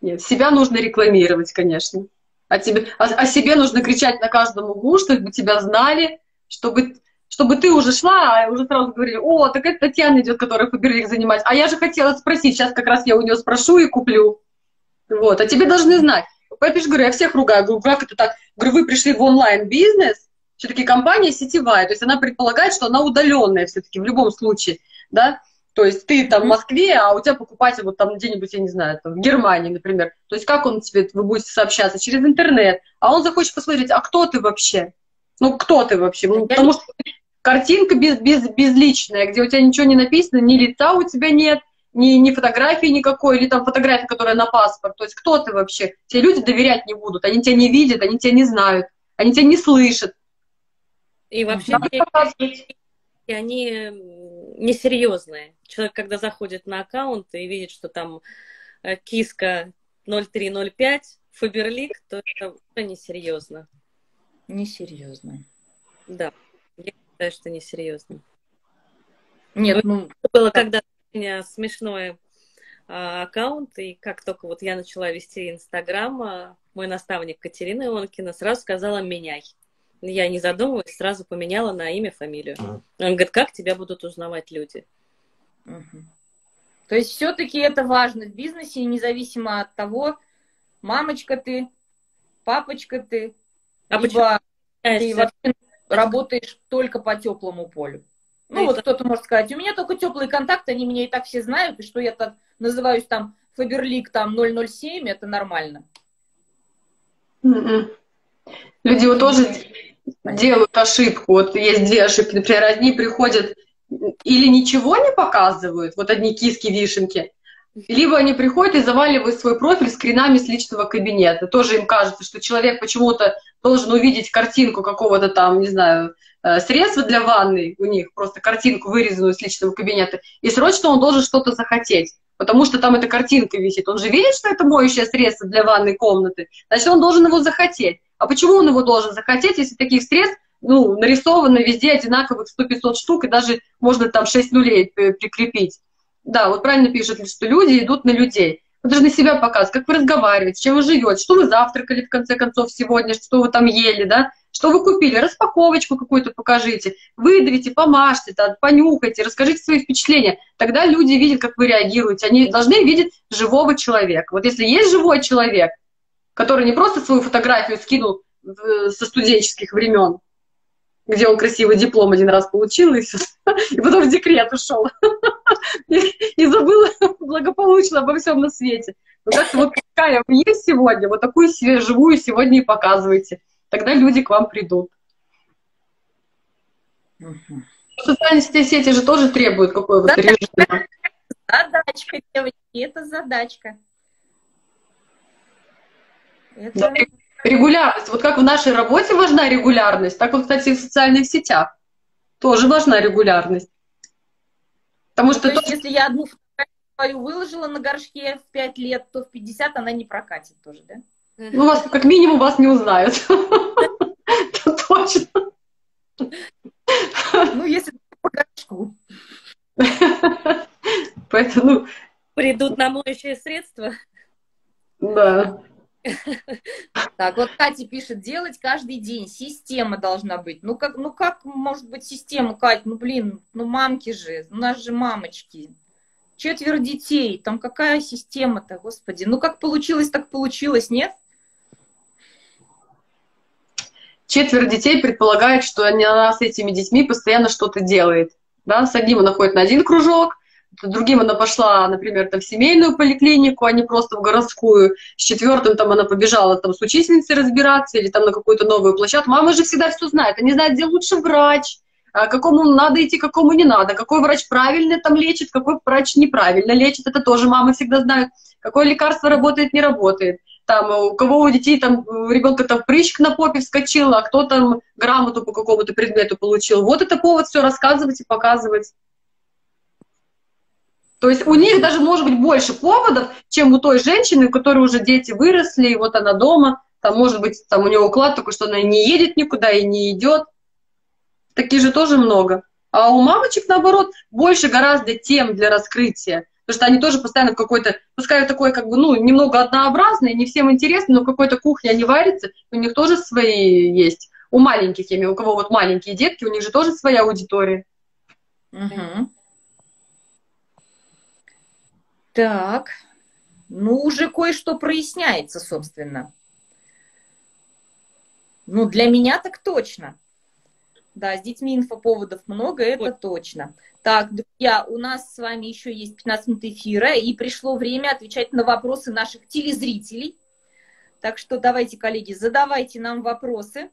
Нет, себя нужно рекламировать, конечно. О себе нужно кричать на каждом углу, чтобы тебя знали, чтобы ты уже шла, а уже сразу говорили: о, так это Татьяна идет, которая Фаберлик занимается. А я же хотела спросить, сейчас как раз я у нее спрошу и куплю. Вот, а тебе должны знать. Поэтому я говорю, я всех ругаю, говорю, как это так? Говорю, вы пришли в онлайн-бизнес, все-таки компания сетевая, то есть она предполагает, что она удаленная все-таки в любом случае, да? То есть ты там в Москве, а у тебя покупатель вот там где-нибудь, я не знаю, там, в Германии, например. То есть как он тебе, вы будете сообщаться? Через интернет. А он захочет посмотреть, а кто ты вообще? Ну, кто ты вообще? Ну, потому что картинка безличная, где у тебя ничего не написано, ни лица у тебя нет, ни фотографии никакой, или там фотография, которая на паспорт. То есть кто ты вообще? Те люди доверять не будут, они тебя не видят, они тебя не знают, они тебя не слышат. И вообще они несерьезные. Человек, когда заходит на аккаунт и видит, что там киска 0305, Фаберлик, то это уже несерьезно. Несерьезно. Да, я считаю, что несерьезно. Нет, ну... Было когда-то у меня смешной аккаунт, и как только вот я начала вести Инстаграм, мой наставник Катерина Ионкина сразу сказала: меняй. Я не задумывалась, сразу поменяла на имя, фамилию. Он говорит: как тебя будут узнавать люди? То есть все-таки это важно в бизнесе, независимо от того, мамочка ты, папочка ты, либо ты вообще работаешь только по теплому полю. Ну вот кто-то может сказать: у меня только теплые контакты, они меня и так все знают, и что я так называюсь там Фаберлик там 007, это нормально. Люди вот тоже делают ошибку. Вот есть две ошибки. Например, одни приходят или ничего не показывают, вот одни киски, вишенки, либо они приходят и заваливают свой профиль скринами с личного кабинета. Тоже им кажется, что человек почему-то должен увидеть картинку какого-то там, не знаю, средства для ванны у них, просто картинку вырезанную с личного кабинета, и срочно он должен что-то захотеть. Потому что там эта картинка висит. Он же видит, что это моющее средство для ванной комнаты. Значит, он должен его захотеть. А почему он его должен захотеть, если таких средств, ну, нарисовано везде одинаковых 100-500 штук, и даже можно там 6 нулей прикрепить? Да, вот правильно пишут, что люди идут на людей. Вы должны себя показывать, как вы разговариваете, чем вы живете, что вы завтракали, в конце концов, сегодня, что вы там ели, да, что вы купили, распаковочку какую-то покажите, выдавите, помажьте, да, понюхайте, расскажите свои впечатления. Тогда люди видят, как вы реагируете. Они должны видеть живого человека. Вот если есть живой человек, который не просто свою фотографию скинул со студенческих времен, где он красивый диплом один раз получил, и потом в декрет ушел. И забыл благополучно обо всем на свете. Но так вот какая вы есть сегодня, вот такую себе живую сегодня и показывайте. Тогда люди к вам придут. Социальные сети же тоже требуют какого-то режима. Задачка, девочки, это задачка. Да, регулярность. Вот как в нашей работе важна регулярность, так вот, кстати, и в социальных сетях тоже важна регулярность. Потому что... То есть, если я одну фотографию выложила на горшке в 5 лет, то в 50 она не прокатит тоже, да? Ну, вас, как минимум, вас не узнают. Точно. Ну, если по горшку. Поэтому... Придут на моющее средство. Да. Так, вот Катя пишет: делать каждый день, система должна быть. Ну как может быть система, Кать? Ну блин, ну мамки же, у нас же мамочки. 4 детей, там какая система-то, господи. Ну как получилось, так получилось, нет? 4 детей предполагает, что она с этими детьми постоянно что-то делает. Да? С одним она ходит на один кружок, другим она пошла, например, там, в семейную поликлинику, а не просто в городскую. С 4-м там она побежала там, с учительницей разбираться или там на какую-то новую площадку. Мама же всегда все знает. Они знают, где лучше врач, какому надо идти, какому не надо, какой врач правильно там лечит, какой врач неправильно лечит. Это тоже мамы всегда знают. Какое лекарство работает, не работает. Там, у кого у детей, там, у ребенка там прыщик на попе вскочил, а кто там грамоту по какому-то предмету получил. Вот это повод все рассказывать и показывать. То есть у них даже может быть больше поводов, чем у той женщины, у которой уже дети выросли, и вот она дома, там может быть там у нее уклад такой, что она не едет никуда и не идет. Таких же тоже много. А у мамочек, наоборот, больше гораздо тем для раскрытия. Потому что они тоже постоянно в какой-то, пускай такой, как бы, ну, немного однообразный, не всем интересный, но в какой-то кухне они варятся, у них тоже свои есть. У маленьких, я имею в виду, у кого вот маленькие детки, у них же тоже своя аудитория. Угу. Так, ну, уже кое-что проясняется, собственно. Ну, для меня так точно. Да, с детьми инфоповодов много, это точно. Так, друзья, у нас с вами еще есть 15 минут эфира, и пришло время отвечать на вопросы наших телезрителей. Так что давайте, коллеги, задавайте нам вопросы.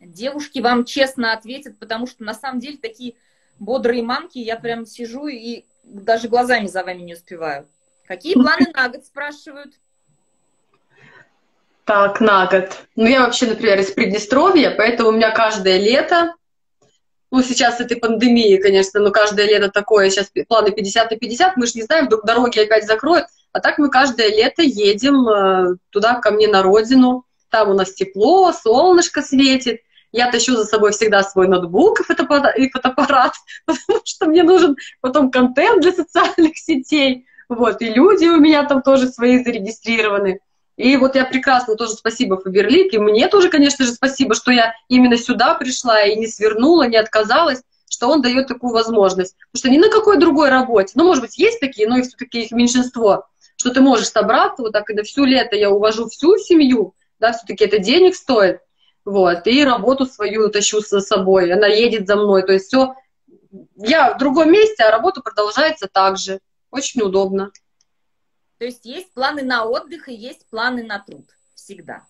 Девушки вам честно ответят, потому что на самом деле такие бодрые мамки, я прям сижу и даже глазами за вами не успеваю. Какие планы на год, спрашивают? Так, на год. Ну, я вообще, например, из Приднестровья, поэтому у меня каждое лето, ну, сейчас этой пандемии, конечно, но каждое лето такое, сейчас планы 50 на 50, мы же не знаем, вдруг дороги опять закроют, а так мы каждое лето едем туда, ко мне на родину, там у нас тепло, солнышко светит, я тащу за собой всегда свой ноутбук и фотоаппарат, потому что мне нужен потом контент для социальных сетей, вот, и люди у меня там тоже свои зарегистрированы. И вот я прекрасно, тоже спасибо Фаберлик, и мне тоже, конечно же, спасибо, что я именно сюда пришла и не свернула, не отказалась, что он дает такую возможность. Потому что ни на какой другой работе, ну, может быть, есть такие, но все-таки их меньшинство, что ты можешь собраться, вот так и на всю лето я увожу всю семью, да, все-таки это денег стоит, вот, и работу свою тащу за собой, она едет за мной, то есть все, я в другом месте, а работа продолжается так же, очень удобно. То есть есть планы на отдых и есть планы на труд. Всегда.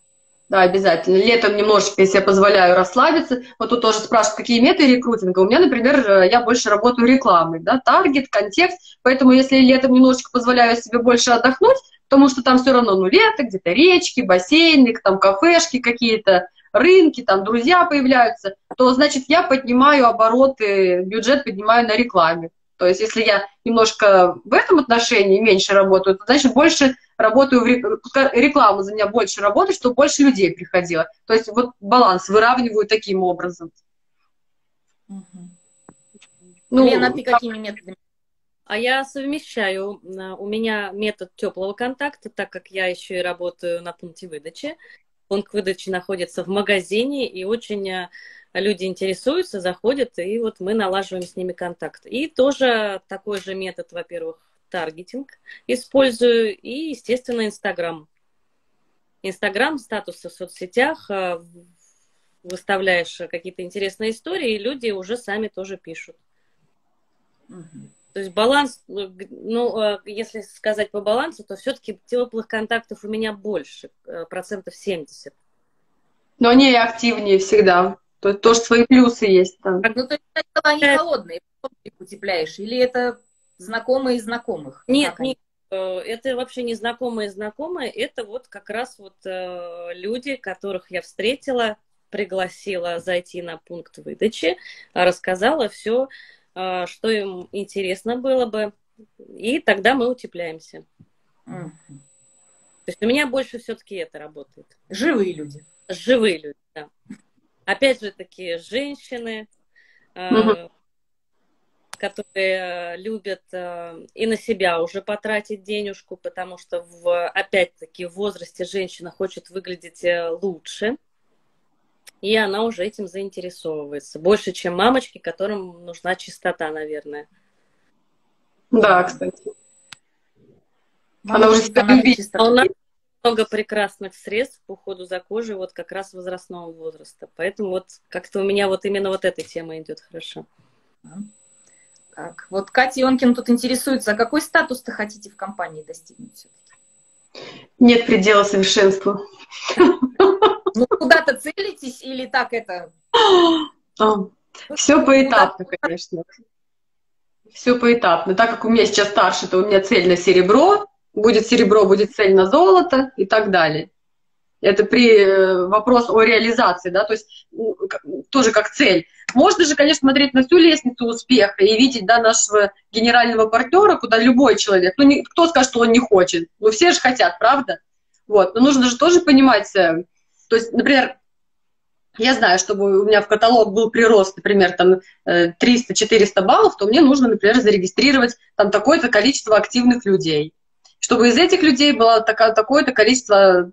Да, обязательно. Летом немножечко, если я позволяю, расслабиться. Вот тут тоже спрашивают, какие методы рекрутинга. У меня, например, я больше работаю рекламой, да, таргет, контекст. Поэтому если летом немножечко позволяю себе больше отдохнуть, потому что там все равно, ну, лето, где-то речки, бассейны, там кафешки какие-то, рынки, там друзья появляются, то, значит, я поднимаю обороты, бюджет поднимаю на рекламе. То есть если я немножко в этом отношении меньше работаю, то, значит, больше работаю в рекламу, за меня больше работает, чтобы больше людей приходило. То есть вот баланс выравниваю таким образом. Угу. Ну, Лена, ты какими методами? А я совмещаю. У меня метод теплого контакта, так как я еще и работаю на пункте выдачи. Пункт выдачи находится в магазине, и очень люди интересуются, заходят, и вот мы налаживаем с ними контакт. И тоже такой же метод, во-первых, таргетинг использую, и, естественно, Инстаграм. Инстаграм, статусы в соцсетях, выставляешь какие-то интересные истории, и люди уже сами тоже пишут. Угу. То есть баланс, ну, если сказать по балансу, то все-таки теплых контактов у меня больше, 70%. Но они активнее всегда. То есть тоже свои плюсы есть там. Ну, то есть они холодные, утепляешь, или это знакомые знакомых? Нет, нет, это вообще не знакомые, это вот как раз вот люди, которых я встретила, пригласила зайти на пункт выдачи, рассказала все, что им интересно было бы, и тогда мы утепляемся. Mm. То есть у меня больше все-таки это работает. Живые люди. Живые люди, да. Опять же, такие женщины, которые любят и на себя уже потратить денежку, потому что, опять-таки, в возрасте женщина хочет выглядеть лучше, и она уже этим заинтересовывается. Больше, чем мамочки, которым нужна чистота, наверное. Да, кстати. Она уже себя любит. Много прекрасных средств по уходу за кожей вот как раз возрастного возраста. Поэтому вот как-то у меня вот именно вот эта тема идет хорошо. Так, вот Катя Ионкина тут интересуется, а какой статус-то хотите в компании достигнуть все-таки? Нет предела совершенству. Ну, куда-то целитесь или так это? Все поэтапно, конечно. Все поэтапно. Так как у меня сейчас старше, то у меня цель на серебро. Будет серебро, будет цель на золото и так далее. Это при вопрос о реализации, да, то есть тоже как цель. Можно же, конечно, смотреть на всю лестницу успеха и видеть, да, нашего генерального партнера, куда любой человек, ну, кто скажет, что он не хочет, ну, все же хотят, правда? Вот, но нужно же тоже понимать, то есть, например, я знаю, чтобы у меня в каталог был прирост, например, там 300-400 баллов, то мне нужно, например, зарегистрировать там такое-то количество активных людей, чтобы из этих людей было такое-то количество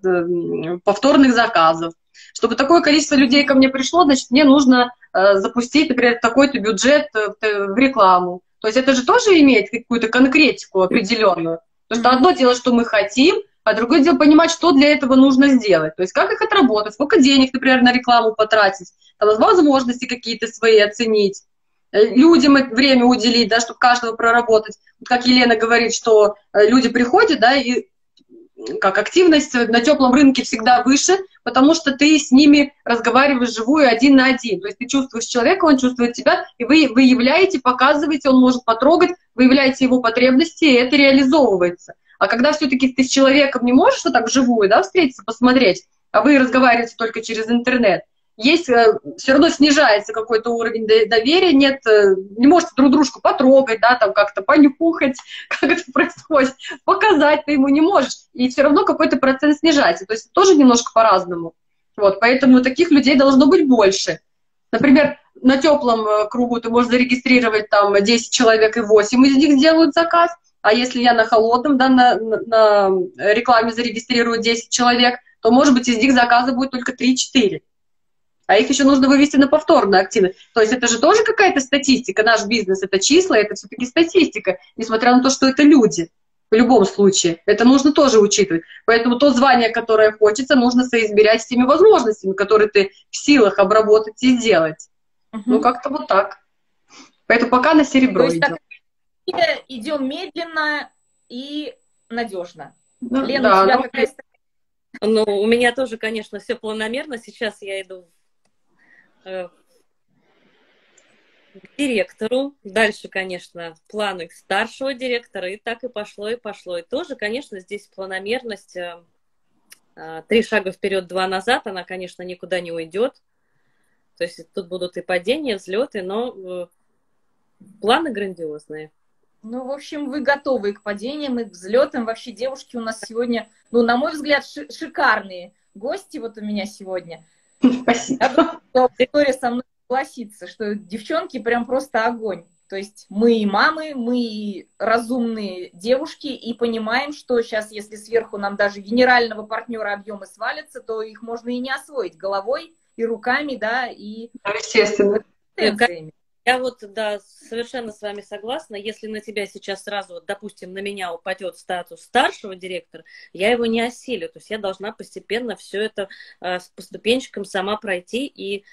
повторных заказов. Чтобы такое количество людей ко мне пришло, значит, мне нужно запустить, например, такой-то бюджет в рекламу. То есть это же тоже имеет какую-то конкретику определенную. Потому что одно дело, что мы хотим, а другое дело понимать, что для этого нужно сделать. То есть как их отработать, сколько денег, например, на рекламу потратить, там, возможности какие-то свои оценить, людям время уделить, да, чтобы каждого проработать. Вот как Елена говорит, что люди приходят, да, и как активность на теплом рынке всегда выше, потому что ты с ними разговариваешь живую один на один. То есть ты чувствуешь человека, он чувствует тебя, и вы выявляете, показываете, он может потрогать, выявляете его потребности, и это реализовывается. А когда все-таки ты с человеком не можешь вот так вживую, да, встретиться, посмотреть, а вы разговариваете только через интернет, все равно снижается какой-то уровень доверия, нет, не можете друг дружку потрогать, да, там как-то понюхать, как это происходит, показать ты ему не можешь, и все равно какой-то процент снижается, то есть тоже немножко по-разному, вот, поэтому таких людей должно быть больше. Например, на теплом кругу ты можешь зарегистрировать там 10 человек, и 8 из них сделают заказ, а если я на холодном, да, на рекламе зарегистрирую 10 человек, то, может быть, из них заказы будет только 3-4. А их еще нужно вывести на повторную активность. То есть это же тоже какая-то статистика. Наш бизнес — это числа, это все-таки статистика, несмотря на то, что это люди. В любом случае. Это нужно тоже учитывать. Поэтому то звание, которое хочется, нужно соизмерять с теми возможностями, которые ты в силах обработать и сделать. Ну, как-то вот так. Поэтому пока на серебро идем. Идем медленно и надежно. Ну, Лена, да, у тебя какая-то... Ну, у меня тоже, конечно, все планомерно. Сейчас я иду к директору, дальше, конечно, планы старшего директора, и так и пошло, и пошло. И тоже, конечно, здесь планомерность 3 шага вперед, 2 назад, она, конечно, никуда не уйдет. То есть тут будут и падения, взлеты, но планы грандиозные. Ну, в общем, вы готовы к падениям и к взлетам. Вообще, девушки у нас сегодня, ну, на мой взгляд, шикарные гости вот у меня сегодня. Спасибо. Аудитория со мной согласится, что девчонки прям просто огонь. То есть мы и мамы, мы и разумные девушки, и понимаем, что сейчас, если сверху нам даже генерального партнера объемы свалятся, то их можно и не освоить головой, и руками, да, и... Естественно. Я вот, да, совершенно с вами согласна. Если на тебя сейчас сразу, вот, допустим, на меня упадет статус старшего директора, я его не осилю. То есть я должна постепенно все это по ступенчикам сама пройти и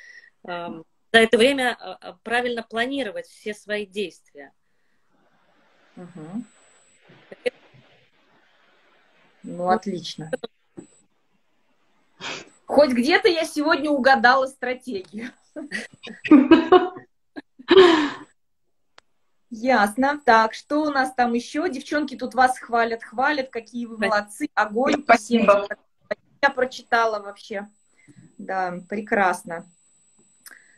за это время правильно планировать все свои действия. Угу. Ну, отлично. Хоть где-то я сегодня угадала стратегию. Ясно. Так, что у нас там еще? Девчонки тут вас хвалят, хвалят. Какие вы молодцы. Огонь. Спасибо. Я прочитала вообще. Да, прекрасно.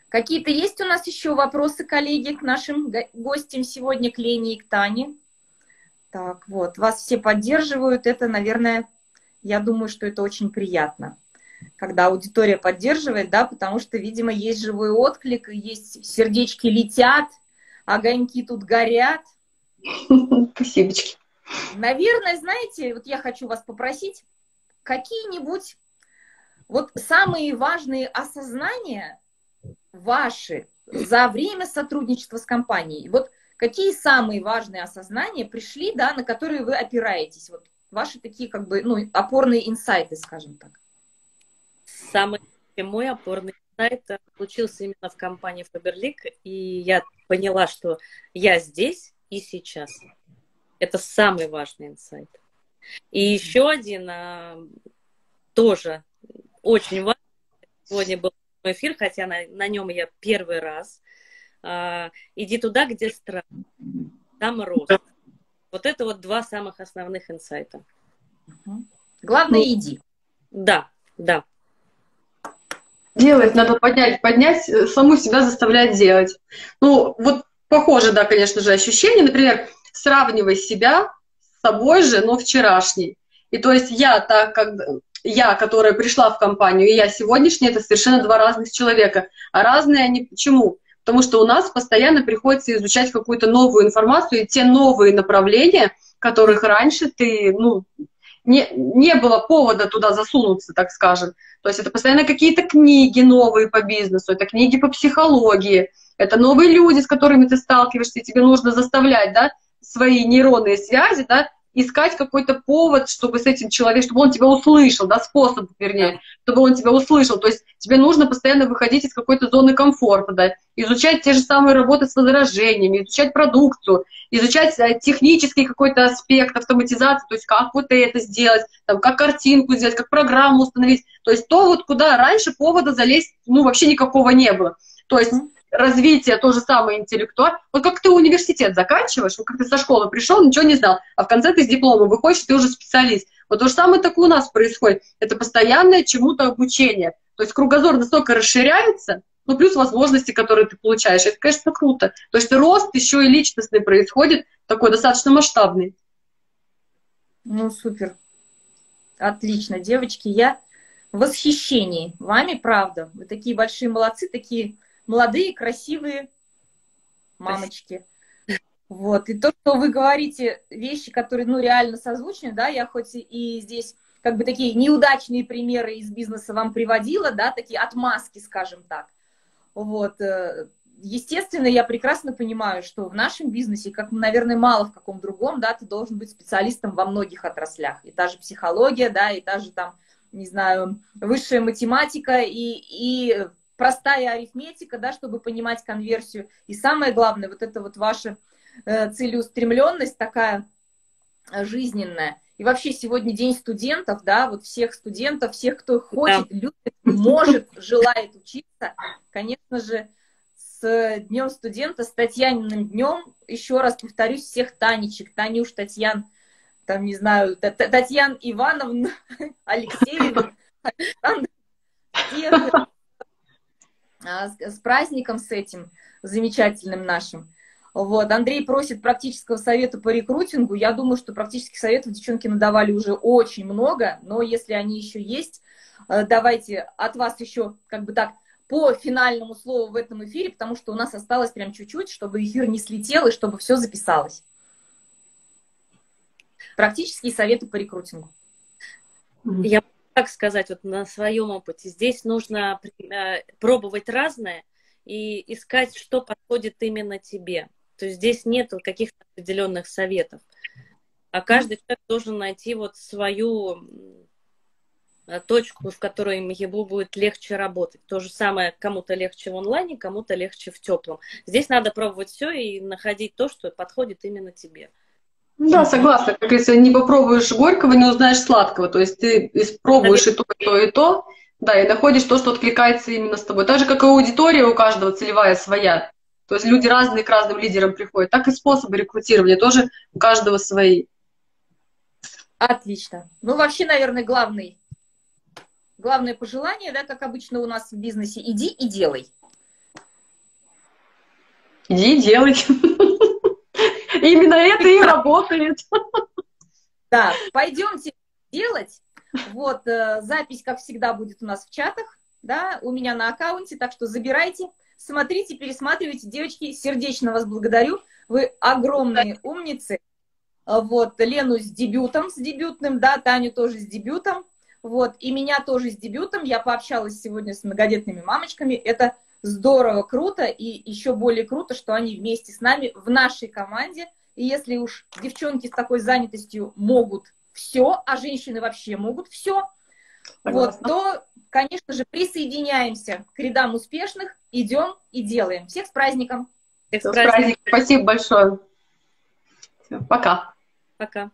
Какие-то есть у нас еще вопросы, коллеги, к нашим гостям сегодня, к Лене и к Тане? Так, вот. Вас все поддерживают. Это, наверное, я думаю, что это очень приятно, когда аудитория поддерживает, да, потому что, видимо, есть живой отклик, есть сердечки летят, огоньки тут горят. Спасибо. Наверное, знаете, вот я хочу вас попросить, какие-нибудь вот самые важные осознания ваши за время сотрудничества с компанией. Вот какие самые важные осознания пришли, да, на которые вы опираетесь? Вот ваши такие, как бы, ну, опорные инсайты, скажем так. Самый мой опорный сайт случился именно в компании Фаберлик, и я поняла, что я здесь и сейчас. Это самый важный инсайт. И еще один тоже очень важный. Сегодня был мой эфир, хотя на нем я первый раз. Иди туда, где страх, там рост. Вот это вот два самых основных инсайта. Угу. Главное, ну, иди. Да, да. Делать надо, поднять, саму себя заставлять делать. Ну, вот похоже, да, конечно же, ощущение. Например, сравнивай себя с собой же, но вчерашней. И то есть я так, как я, которая пришла в компанию, и я сегодняшняя, это совершенно два разных человека. А разные они почему? Потому что у нас постоянно приходится изучать какую-то новую информацию и те новые направления, которых раньше ты, ну, не было повода туда засунуться, так скажем. То есть это постоянно какие-то книги новые по бизнесу, это книги по психологии, это новые люди, с которыми ты сталкиваешься, и тебе нужно заставлять, да, свои нейронные связи, да, искать какой-то повод, чтобы с этим человеком, чтобы он тебя услышал, да, способ, вернее, чтобы он тебя услышал. То есть тебе нужно постоянно выходить из какой-то зоны комфорта, да, изучать те же самые работы с возражениями, изучать продукцию, изучать технический какой-то аспект автоматизации, то есть как вот это сделать, там, как картинку сделать, как программу установить. То есть то вот, куда раньше повода залезть, ну, вообще никакого не было. То есть развитие, то же самое интеллектуально. Вот как ты университет заканчиваешь, вот как ты со школы пришел, ничего не знал, а в конце ты с дипломом выходишь, ты уже специалист. Вот то же самое так и у нас происходит. Это постоянное чему-то обучение. То есть кругозор настолько расширяется, ну, плюс возможности, которые ты получаешь. Это, конечно, круто. То есть рост еще и личностный происходит, такой достаточно масштабный. Ну, супер. Отлично. Девочки, я в восхищении вами, правда. Вы такие большие молодцы, такие... молодые, красивые мамочки. Вот. И то, что вы говорите, вещи, которые, ну, реально созвучны, да, я хоть и здесь как бы такие неудачные примеры из бизнеса вам приводила, да, такие отмазки, скажем так. Вот. Естественно, я прекрасно понимаю, что в нашем бизнесе, как, наверное, мало в каком другом, да, ты должен быть специалистом во многих отраслях. И та же психология, да, и та же там, не знаю, высшая математика и простая арифметика, да, чтобы понимать конверсию. И самое главное, вот это вот ваша целеустремленность такая жизненная. И вообще сегодня день студентов, да, вот всех студентов, всех, кто хочет, любит, может, желает учиться, конечно же, с Днем студента, с Татьяниным днем, еще раз повторюсь, всех Танечек, Танюш, Татьян, там, не знаю, Татьян Ивановна, Алексеевна, Александр, с праздником, с этим замечательным нашим. Вот. Андрей просит практического совета по рекрутингу. Я думаю, что практических советов девчонки надавали уже очень много, но если они еще есть, давайте от вас еще как бы так по финальному слову в этом эфире, потому что у нас осталось прям чуть-чуть, чтобы эфир не слетел и чтобы все записалось. Практические советы по рекрутингу. Я... как сказать, вот на своем опыте, здесь нужно пробовать разное и искать, что подходит именно тебе. То есть здесь нет каких-то определенных советов. А каждый человек должен найти вот свою точку, в которой ему будет легче работать. То же самое, кому-то легче в онлайне, кому-то легче в теплом. Здесь надо пробовать все и находить то, что подходит именно тебе. Да, согласна. Как если не попробуешь горького, не узнаешь сладкого. То есть ты испробуешь и то, и то, и то, да, и находишь то, что откликается именно с тобой. Так же, как и аудитория у каждого целевая своя. То есть люди разные к разным лидерам приходят. Так и способы рекрутирования тоже у каждого свои. Отлично. Ну, вообще, наверное, главное пожелание, да, как обычно у нас в бизнесе, иди и делай. Иди и делай. Именно это и работает. Да, пойдемте делать. Вот, запись, как всегда, будет у нас в чатах, да, у меня на аккаунте, так что забирайте, смотрите, пересматривайте. Девочки, сердечно вас благодарю, вы огромные умницы. Вот, Лену с дебютным, да, Таню тоже с дебютом, вот, и меня тоже с дебютом. Я пообщалась сегодня с многодетными мамочками, это здорово, круто, и еще более круто, что они вместе с нами в нашей команде. И если уж девчонки с такой занятостью могут все, а женщины вообще могут все, вот, то, конечно же, присоединяемся к рядам успешных, идем и делаем. Всех с праздником! Всех с праздником! Спасибо большое! Все, пока! Пока!